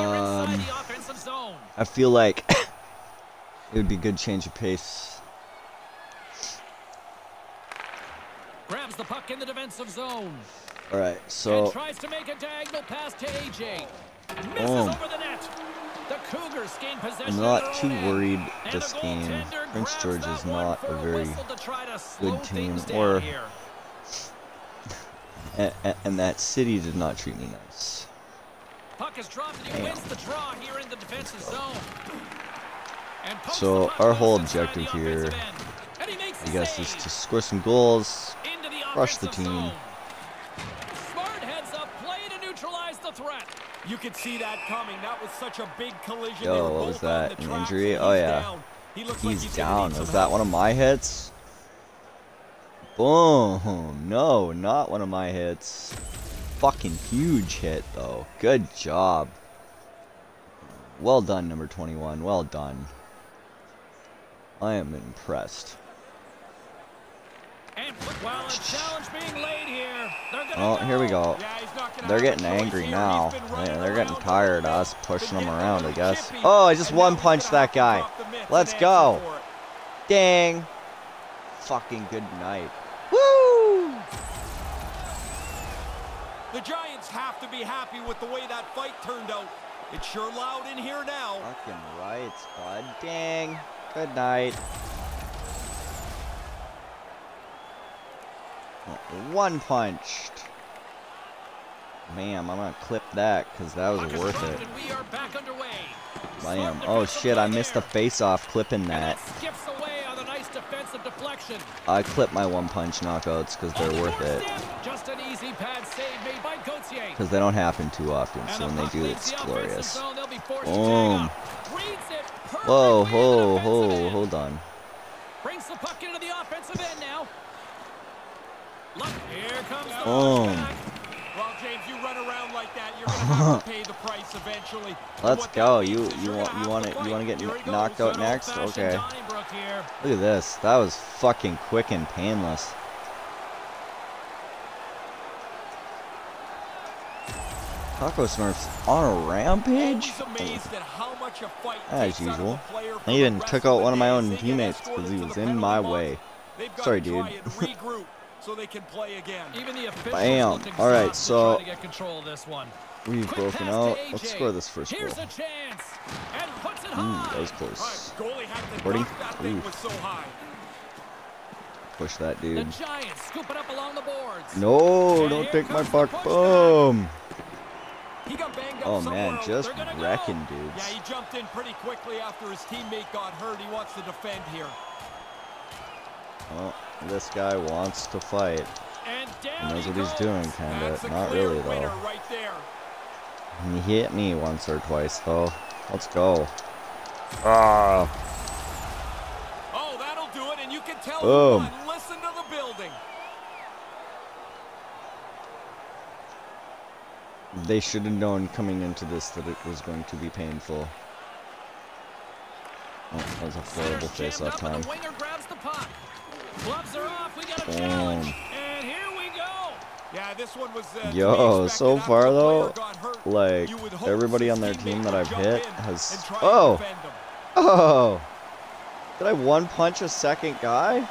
inside the offensive zone. I feel like it would be a good change of pace. Grabs the puck in the defensive zone. All right, so... And tries to make a diagonal pass to AJ. Misses over the net. The Cougars gain possession. I'm not too worried this game. Prince George is not a very good team, or and that city did not treat me nice. Puck is dropped and he wins the draw here in the defensive zone. And so our whole objective here, I guess, is to score some goals, crush the team. Smart heads up play to neutralize the threat. You could see that coming. That was such a big collision. Yo, what was that? An injury? Oh, yeah. Down. He's down. Was that one of my hits? Boom. No, not one of my hits. Fucking huge hit, though. Good job. Well done, number 21. Well done. I am impressed. And well, a challenge being laid here. Oh, here we go. They're getting angry now. They're getting tired of us pushing them around, I guess. Oh, I just one-punched that guy. Let's go. Dang. Fucking good night. Woo! The Giants have to be happy with the way that fight turned out. It's sure loud in here now. Fucking right, bud. Dang. Good night. One punched. Man, I'm gonna clip that because that was worth it. Bam. Oh shit, I missed the face-off clipping that. I clip my one-punch knockouts because they're worth it. Because they don't happen too often, so when they do, it's glorious. Boom. Whoa, whoa, whoa, hold on. Brings the puck into the offensive end now. Look, here comes the well, James, you run around like that, you're gonna have to pay the price eventually. Let's go. You want to get knocked out next? Okay. Look at this. That was fucking quick and painless. Taco Smurfs on a rampage. As usual. I even took out one of my own teammates because he was in my way. Sorry, dude. So they can play again. Even the bam. All right, so we've broken out. Let's score this first goal. That was close. Push that dude. No, don't take my puck. Boom. Oh man, just wrecking dudes. Yeah, he jumped in pretty quickly after his teammate got hurt. He wants to defend here. Oh, this guy wants to fight. And knows what he's doing, kind of. Not really, though. Right there. He hit me once or twice, though. Let's go. Ah. Oh, that'll do it, and you can tell. Boom. Listen to the building. They should have known coming into this that it was going to be painful. Oh, that was a horrible face-off time. Gloves are off. We got a challenge. And here we go. Yeah, this one was yo, so far though, like everybody on their team that I've hit has did I one punch a second guy?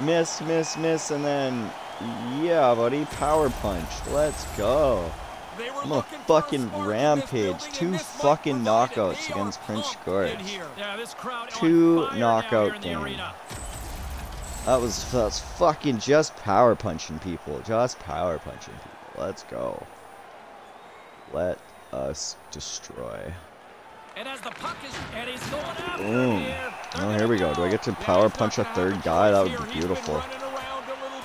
Miss, miss, miss, and then yeah, buddy, power punch. Let's go. I'm a fucking rampage. Two fucking knockouts against Prince George. Two knockout game. That's fucking just power punching people. Just power punching people. Let's go. Let us destroy. And as the puck is, and he's going after here. Oh, here we go. Do I get to power punch a third guy? That would be beautiful.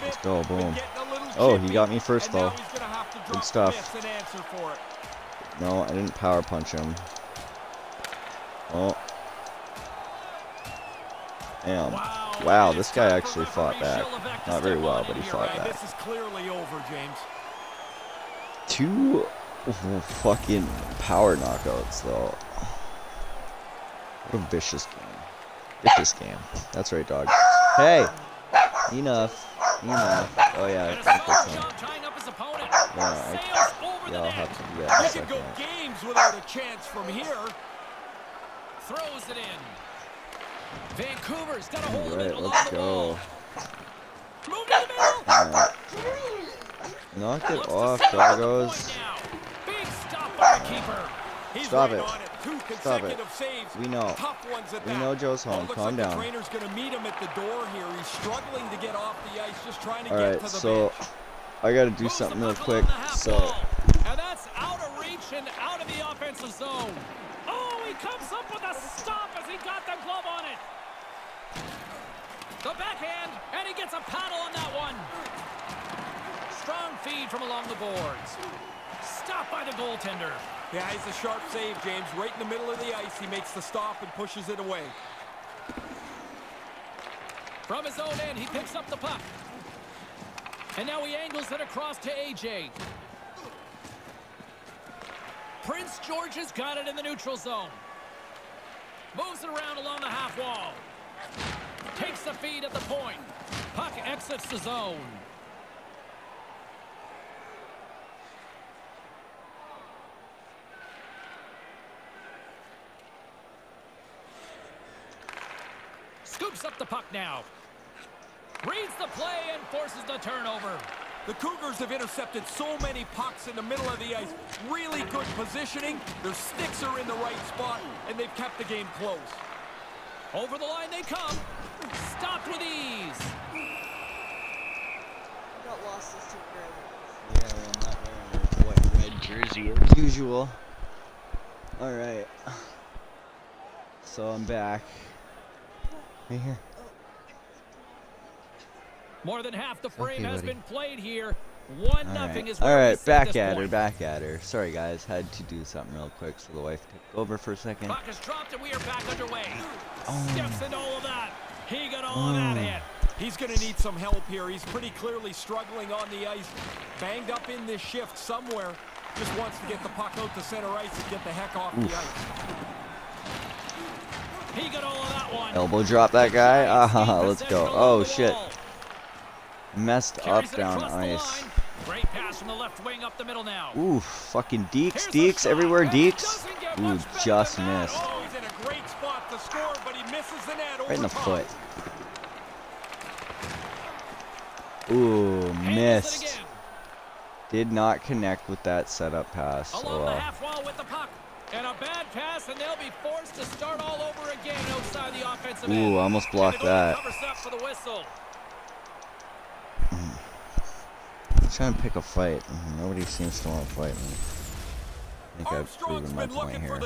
Let's go. Boom. Oh, he got me first, though. Good stuff. No, I didn't power punch him. Oh. Damn. Wow, this guy actually fought back. Not very well, but he fought back. This is clearly over, James. Two fucking power knockouts, though. What a vicious game. Vicious game. That's right, dog. Hey! Enough. Enough. Oh, yeah. Yeah, I'll have to do that in a second. Go games without a chance from here. Throws it in. Vancouver's got a hold of it. All right, let's go. Move to the middle. Right. Knock it off, doggos. Big stop by the keeper. He's stop right it. On it. Stop it. Saves. We know. We know Joe's home. Calm down. Alright, so I gotta do something real quick. So and that's out of reach and out of the offensive zone. Oh, he comes up with a stop as he got the glove on it. The backhand, and he gets a paddle on that one. Strong feed from along the boards. Stop by the goaltender. Yeah, he's a sharp save, James. Right in the middle of the ice, he makes the stop and pushes it away. From his own end, he picks up the puck. And now he angles it across to AJ. Prince George has got it in the neutral zone. Moves it around along the half wall. Takes the feed at the point. Puck exits the zone. Scoops up the puck now. Reads the play and forces the turnover. The Cougars have intercepted so many pucks in the middle of the ice. Really good positioning. Their sticks are in the right spot, and they've kept the game close. Over the line they come. Stopped with ease. Got lost this too early. Yeah, well, I'm not wearing my red jersey as usual. All right. So I'm back. Right here. More than half the frame has been played here. 1-0 is. All right, back at her, back at her. Sorry guys, had to do something real quick, so the wife took over for a second. Puck is dropped and we are back underway. Steps into all of that. He got all of that in. He's gonna need some help here. He's pretty clearly struggling on the ice. Banged up in this shift somewhere. Just wants to get the puck out to center ice and get the heck off the ice. He got all of that one. Elbow drop that guy. Let's go. Oh shit. Messed up down ice. Great pass from the left wing up the middle now. Ooh, fucking Deeks, Deeks everywhere, Deeks. Ooh, just missed. Oh, he's in a great spot to score, but he misses the net. Right in the foot. Ooh, missed. Did not connect with that setup pass. Along the half wall with the puck. And a bad pass, and they'll be forced to start all over again outside the offensive end. Ooh, I almost blocked that. I'm trying to pick a fight. Nobody seems to want to fight me. I think I've proven my point here.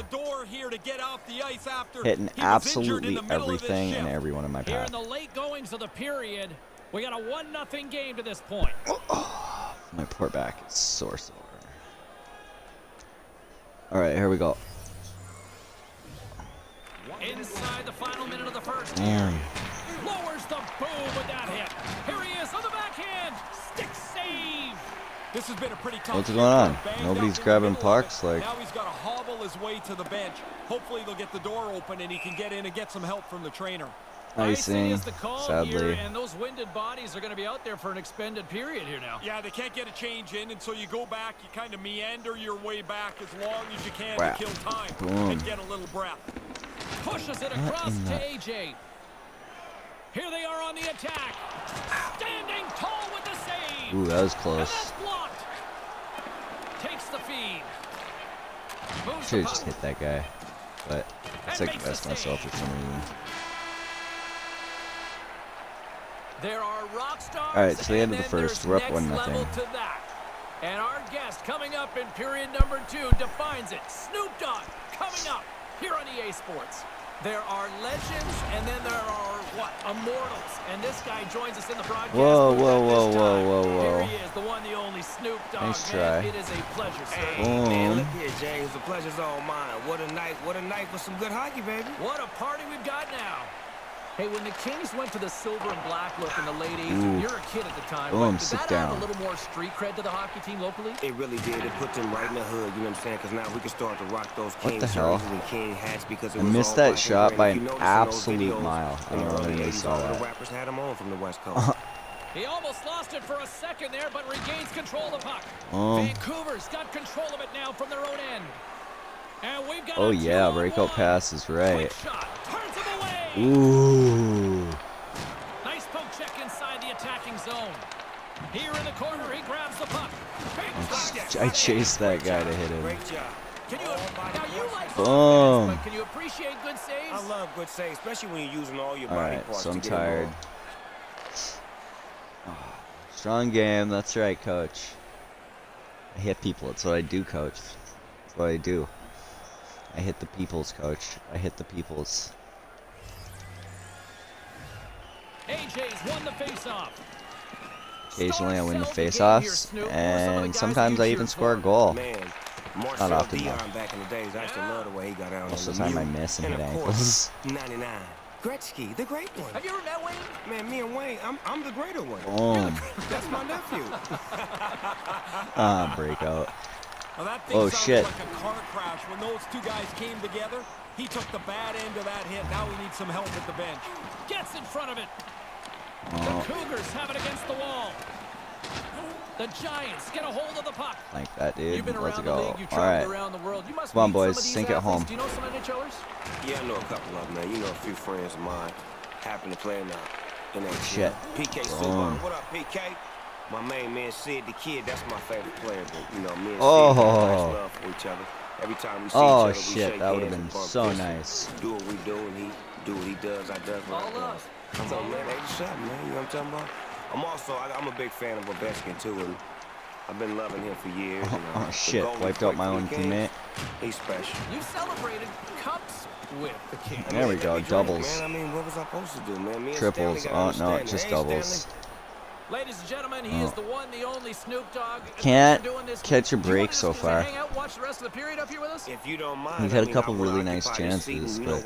Hitting absolutely everything and everyone in my path. Here in the late goings of the period, we got a 1-0 game to this point. My poor back is sore. All right, here we go. Inside the final minute of the first. Lowers the boom with that hit. Here he is on the backhand. Stick save. This has been a pretty tough. What's going on? Nobody's grabbing pucks. Like now he's got to hobble his way to the bench. Hopefully they'll get the door open and he can get in and get some help from the trainer. Icing, sadly. And those winded bodies are going to be out there for an expended period here now. Yeah, they can't get a change in, and so you go back, you kind of meander your way back as long as you can to kill time and get a little breath. Pushes it across to AJ. Here they are on the attack. Standing tall with the save. Ooh, that was close. Blocked. Takes the feed. Should have just hit that guy, but I second-guessed myself for some reason. There are rock stars. All right, it's the end of the first. We're up 1-0. And our guest coming up in period number 2 defines it. Snoop Dogg coming up here on EA Sports. There are legends, and then there are what? Immortals. And this guy joins us in the broadcast. Whoa, whoa, whoa, whoa, whoa, whoa. Here he is, the one, the only Snoop Dogg. Nice try. It is a pleasure, sir. Hey, man, look here, James. The pleasure's all mine. What a night for some good hockey, baby. What a party we've got now. Hey, when the Kings went to the silver and black look in the late 80s, you're a kid at the time. Boom, right? Sit down. Add a little more street cred to the hockey team locally? It really did. It put them right in the hood, you know what I'm saying? Because now we can start to rock those King jerseys and King hats because it was all I missed that shot by an absolute mile. I don't know if anybody saw that. The rappers had them on from the West Coast. He almost lost it for a second there, but regains control of the puck. Vancouver's got control of it now from their own end. And we've got breakout pass is right. Ooh. Nice poke check inside the attacking zone. Here in the corner, he grabs the puck. I chased that guy to hit him. Can you, can you appreciate good saves? I love good saves, especially when you're using all your body parts. So I'm tired. Strong game. That's right, coach. I hit people. That's what I do, coach. That's what I do. I hit the peoples, coach. I hit the peoples. AJ's won the face-off. Occasionally I win the face-offs, and sometimes I even score a goal. Not often though. Most of the time I miss and hit ankles. Gretzky, the great one. Have you ever met Wayne? Man, me and Wayne, I'm the greater one. That's my nephew. Breakout. Well, oh shit! Like a car crash when those two guys came together. He took the bad end of that hit. Now we need some help at the bench. Gets in front of it. The Cougars have it against the wall. The Giants get a hold of the puck. Like that, dude. Let's go. All right. Come on, boys. Sink it home. Do you know some NHLers? Yeah, I know a couple of them. Man. You know a few friends of mine happen to play in the NHL. Shit. PK Subban. What up, PK? My main man Sid the Kid, that's my favorite player, but you know me and Sid have nice love for each other. Every time we see each other, shit, we shake hands. Oh shit, that would have been so nice. Do what we do, and he do what he does. I does what I does. Come on, man, 87, man. You know what I'm talking about? I'm also, I'm a big fan of Ovechkin too, and I've been loving him for years. Oh shit, wiped out my own teammate. He's special. You celebrated cups with the King. There we go, doubles. I mean, what was I supposed to do, man? Triples. Oh no, just doubles. Ladies and gentlemen, he is the one, the only Snoop Dogg. Can't catch a break so far. We've had a couple really nice chances, but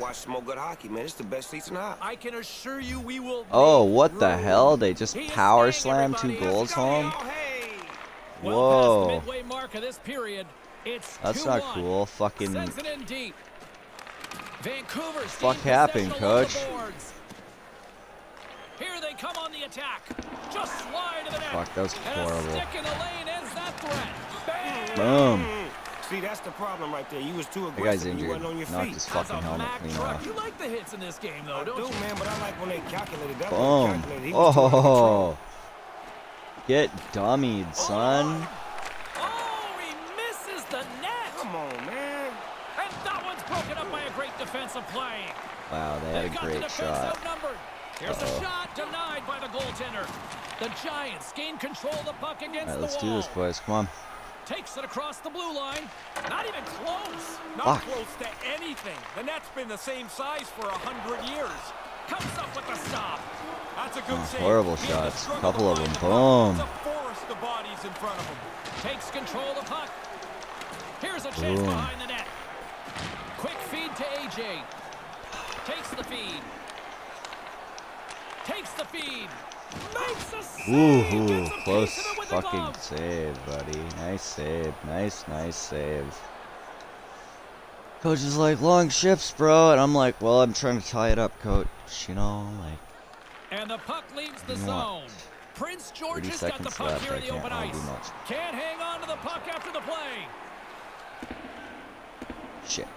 I can assure you we will. Oh, what the hell? They just power slam 2 goals home. Whoa. That's not cool. Fucking. Fuck happened, coach. Here they come on the attack. Just slide to the net. Fuck, that was horrible. Stick in the lane ends that threat. Boom. See, that's the problem right there. You was too aggressive. That guy's injured. On your knocked feet. His fucking helmet clean off. You like the hits in this game, though, don't you? Man, but I like when they calculated that. Boom. Oh. Get dummied, son. Oh, he misses the net. Come on, man. And that one's broken up by a great defensive play. Wow, they had a great shot. Here's a shot denied by the goaltender. The Giants gain control of the puck against the wall. Let's do this, boys. Come on. Takes it across the blue line. Not even close. Not close to anything. The net's been the same size for 100 years. Comes up with a stop. That's a good save. Horrible shots. A couple of them. Boom. The forest of bodies in front of him. Takes control of the puck. Here's a chance behind the net. Quick feed to AJ. Takes the feed. Takes the feed. Makes a save. Ooh, close fucking save, buddy. Nice save. Nice save. Coach is like, long shifts, bro. And I'm like, well, I'm trying to tie it up, coach. You know, like. And the puck leaves the zone. Prince George has got the puck here in the open ice. Can't hang on to the puck after the play. Shit.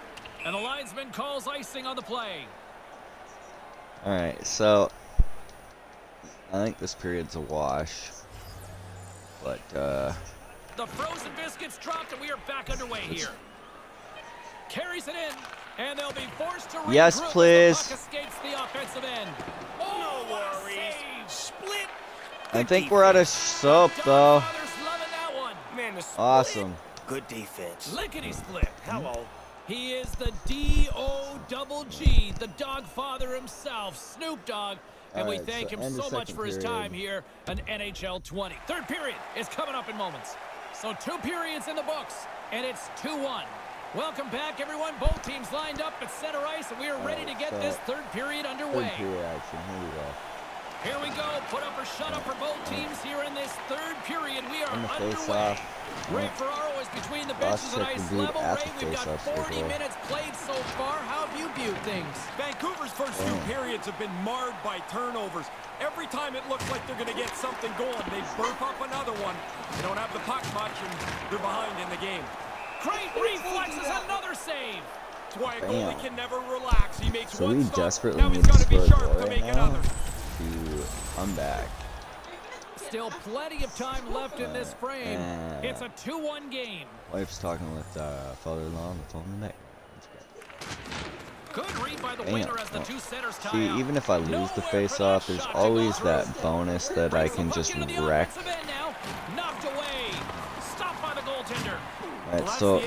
And the linesman calls icing on the play. Alright, so. I think this period's a wash, but the frozen biscuits dropped and we are back underway here. Carries it in, and they'll be forced to regroup. Yes, please. The puck escapes the offensive end. Oh, no worries. Split I think we're out of soap, though. Awesome. Good defense. Lickety split. Hello. He is the D-O-double-G, the dog father himself, Snoop Dogg. And we thank him so much for his time here on NHL 20. Third period is coming up in moments. So 2 periods in the books, and it's 2-1. Welcome back, everyone. Both teams lined up at center ice, and we are ready to get this third period underway. Third period action. Here we go. Here we go. Put up or shut up for both teams here in this third period. We are underway. Ray Ferraro is between the benches at ice level. Ray, we've got 40 minutes played so far. How have you viewed things? Vancouver's first two periods have been marred by turnovers. Every time it looks like they're going to get something going, they burp up another one. They don't have the puck much, and they're behind in the game. Great reflexes, another save. That's why a goalie can never relax. He makes one stop. Now he's got to be sharp to make another. I'm back. Still plenty of time left in this frame. It's a 2-1 game. Wife's talking with father-in-law on the phone tonight. Good read by the winner as the two centers tie up. See, even if I lose the face-off, there's always that bonus that I can just wreck. Knocked away. Stopped by the goaltender. Alright, so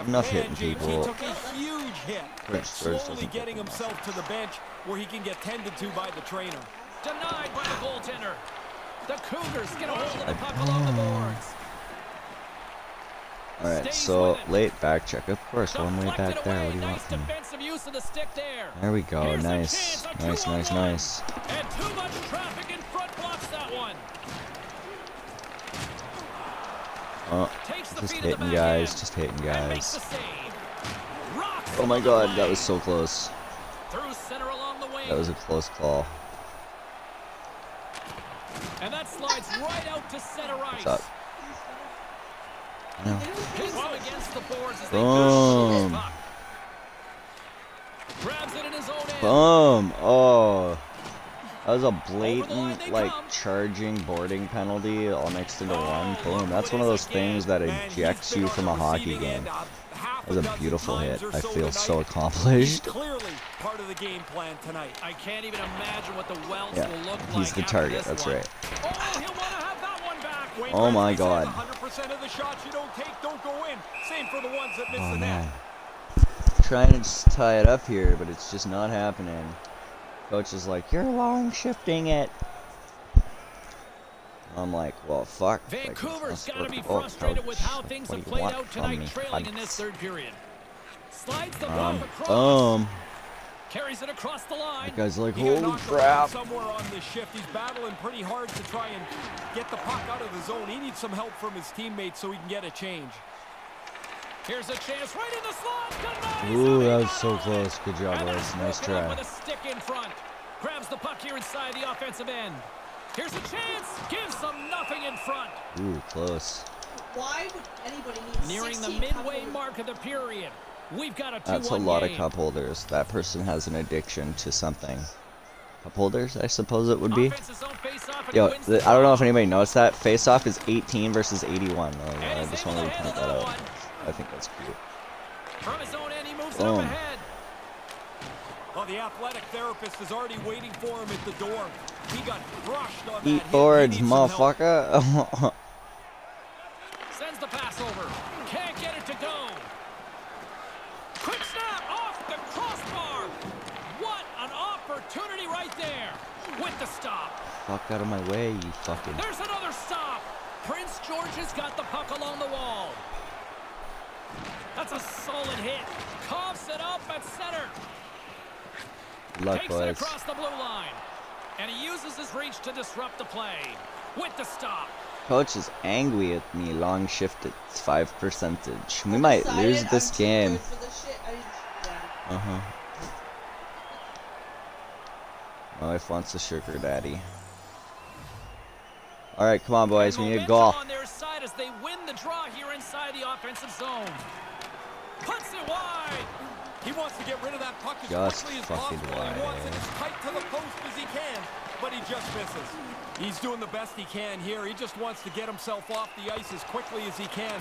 I'm not hitting people. He took a huge hit. Slowly getting himself to the bench where he can get tended to by the trainer. Denied by the goaltender. The Cougars get a hold of the puck along the boards. Alright, so late back check. Of course, one way back there. What do you want from me? There we go. Nice. Nice, nice, nice. And too much traffic in front blocks that one. Oh, just hitting guys, just hitting guys. Oh my god, that was so close. That was a close call. And that slides right out to center ice. Boom. Boom. Oh. That was a blatant, like, charging, boarding penalty, all mixed into one. Boom. That's one of those things that ejects you from a hockey game. That was a beautiful hit. I feel so accomplished. Part of the game plan tonight. I can't even imagine what the Welsh will look like. He's the target. That's right. Oh, he'll want to have that one back. Wayne Gretzky my god. 100% of the shots you don't take don't go in. Same for the ones that miss the net. Trying to tie it up here, but it's just not happening. Coach is like, "You're long shifting it." I'm like, "Well, fuck." Vancouver's got to be frustrated with how things have played out tonight, trailing in this third period. Slides the ball across. Carries it across the line. That guy's like, holy crap. Somewhere on this shift, he's battling pretty hard to try and get the puck out of the zone. He needs some help from his teammates so he can get a change. Here's a chance right in the slot. Denies. Ooh, that was so close. Good job, guys. Nice try. With a stick in front. Grabs the puck here inside the offensive end. Here's a chance. Gives them nothing in front. Ooh, close. Why would anybody need nearing the midway mark of the period. We've got a that's a lot game. Of cup holders. That person has an addiction to something. Cup holders, I suppose it would be. Yo, I don't know if anybody noticed that. Face-off is 18 versus 81. I just wanted to point that out. I think that's cute. From his own end, he moves up ahead. Well, the athletic therapist is already waiting for him at the door. He got crushed on eat boards, motherfucker. Sends the pass over. Can't get it to go. Quick snap off the crossbar. What an opportunity right there with the stop. Fuck out of my way, you fucking. There's another stop. Prince George has got the puck along the wall. That's a solid hit. Coughs it up at center. Takes it across the blue line. And he uses his reach to disrupt the play with the stop. Coach is angry at me. Long shift at 5%. We might lose this game. My wife wants to sugar daddy. All right, come on, boys. We need a goal. On their side as they win the draw here inside the offensive zone. Puts it wide. He wants to get rid of that puck as quickly as possible. He wants it as tight to the post as he can, but he just misses. He's doing the best he can here. He just wants to get himself off the ice as quickly as he can.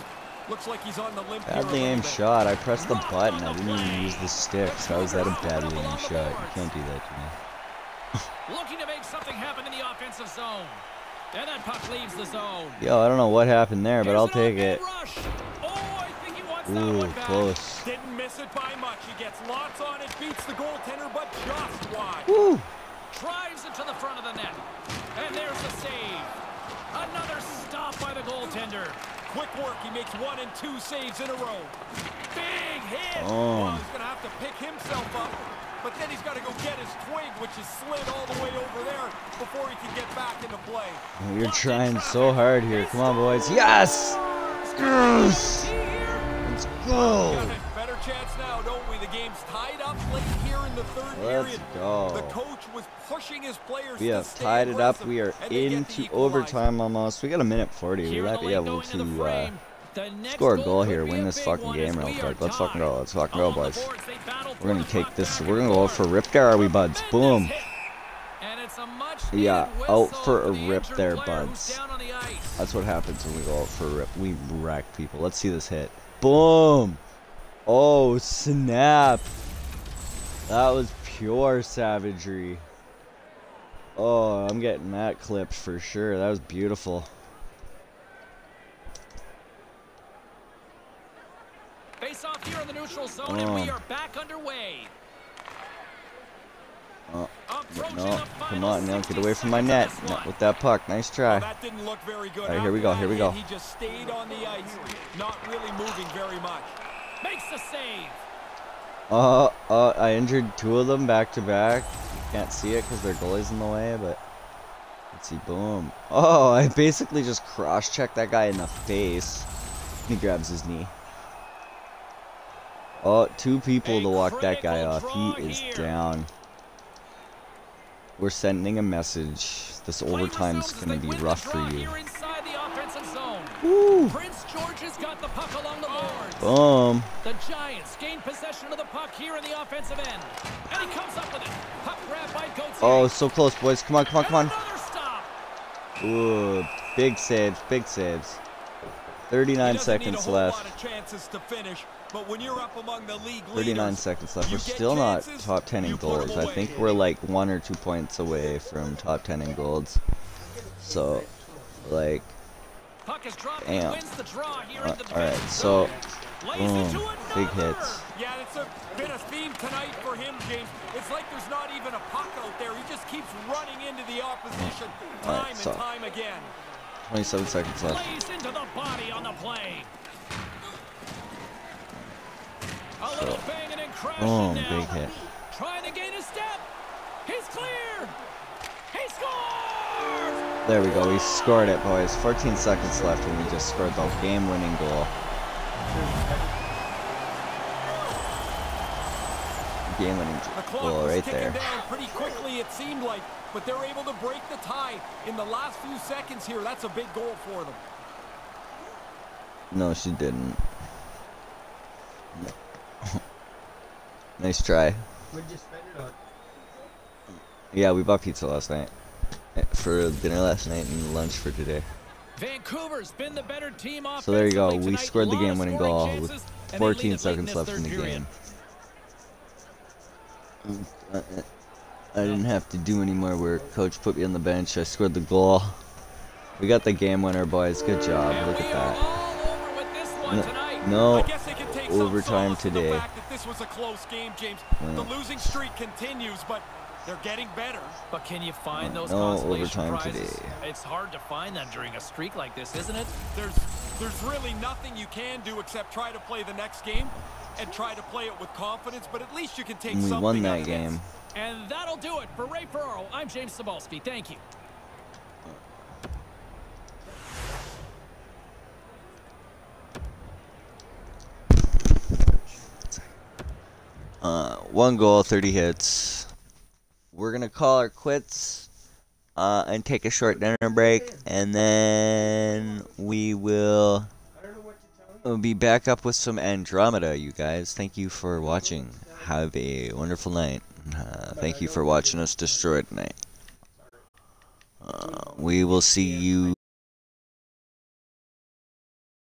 Looks like he's on the limp. Badly aimed shot. I pressed the button. I didn't even use the stick. So how is that a badly aimed shot? You can't do that to me. Looking to make something happen in the offensive zone. And that puck leaves the zone. Yo, I don't know what happened there, but I'll take it. Ooh, close. Didn't miss it by much. He gets lots on it, beats the goaltender, but just wide. Woo. Drives it to the front of the net. And there's the save. Another stop by the goaltender. Quick work. He makes one and two saves in a row. Big hit. Oh, he's going to have to pick himself up. But then he's got to go get his twig, which is slid all the way over there before he can get back into play. Oh, you're trying so hard here. Come on, boys. Yes! Yes! Let's go! We've got a better chance now, don't we? The game's tied up late here in the third period. Let's go. The coach was pushing his players. We have tied it up. We are into overtime almost. We got a minute 40. We might be able to score a goal here, win this fucking game real quick. Let's fucking go. Let's fucking go, boys. We're gonna take this. We're gonna go for a rip there, are we, buds? Boom. Yeah, out for a rip there, buds. That's what happens when we go out for a rip. We wreck people. Let's see this hit. Boom. Oh, snap. That was pure savagery. Oh, I'm getting that clipped for sure. That was beautiful. Face-off here in the neutral zone, and we are back underway. Oh, no, come on, now get away from my net. Not with that puck. Nice try. That didn't look very good. All right, here we go, here we go. He just stayed on the ice, not really moving very much. Makes the save. I injured two of them back to back. Can't see it because their goalie's in the way, but let's see. Boom. Oh, I basically just cross-checked that guy in the face. He grabs his knee. Oh, two people to walk that guy off. He is down. We're sending a message. This overtime's gonna be rough for you. Woo. Boom. The Giants gain possession of the puck here in the offensive end. And he comes up with it. Puck grab by Goats. Oh, so close, boys. Come on, come on, come on. Ooh, big saves, big saves. 39 seconds left. 39 seconds left. We're still not top 10 in goals. I think we're like 1 or 2 points away from top 10 in goals. So, like, damn. Alright, so, boom, big hits. Yeah, it's been a theme tonight for him, James. It's like there's not even a puck out there. He just keeps running into the opposition time and time again. 27 seconds left. Plays into the body on the play. A little bang and crash. Oh, big hit. Trying to gain a step. He's clear. He scores. There we go. We scored it, boys. 14 seconds left, and we just scored the game-winning goal. Game-winning goal right there. Pretty quickly, it seemed like. But they're able to break the tie in the last few seconds here. That's a big goal for them. No, she didn't. Nice try. What'd you spend it on? Yeah, we bought pizza last night. For dinner last night and lunch for today. Vancouver's been the better team off. So there you go. We scored the game-winning goal with 14 seconds left in the game. I didn't have to do any more work. Coach put me on the bench. I scored the goal. We got the game winner, boys. Good job. Look at that. No overtime today. This was a close game, James. The losing streak continues, but they're getting better. But can you find those consolation prizes today? It's hard to find them during a streak like this, isn't it? There's really nothing you can do except try to play the next game and try to play it with confidence. But at least you can take something. We won that game. And that'll do it for Ray Ferraro. I'm James Kowalski. Thank you. One goal, 30 hits. We're going to call our quits and take a short dinner break. And then we will be back up with some Andromeda, you guys. Thank you for watching. Have a wonderful night. Thank you for watching us destroy tonight. We will see you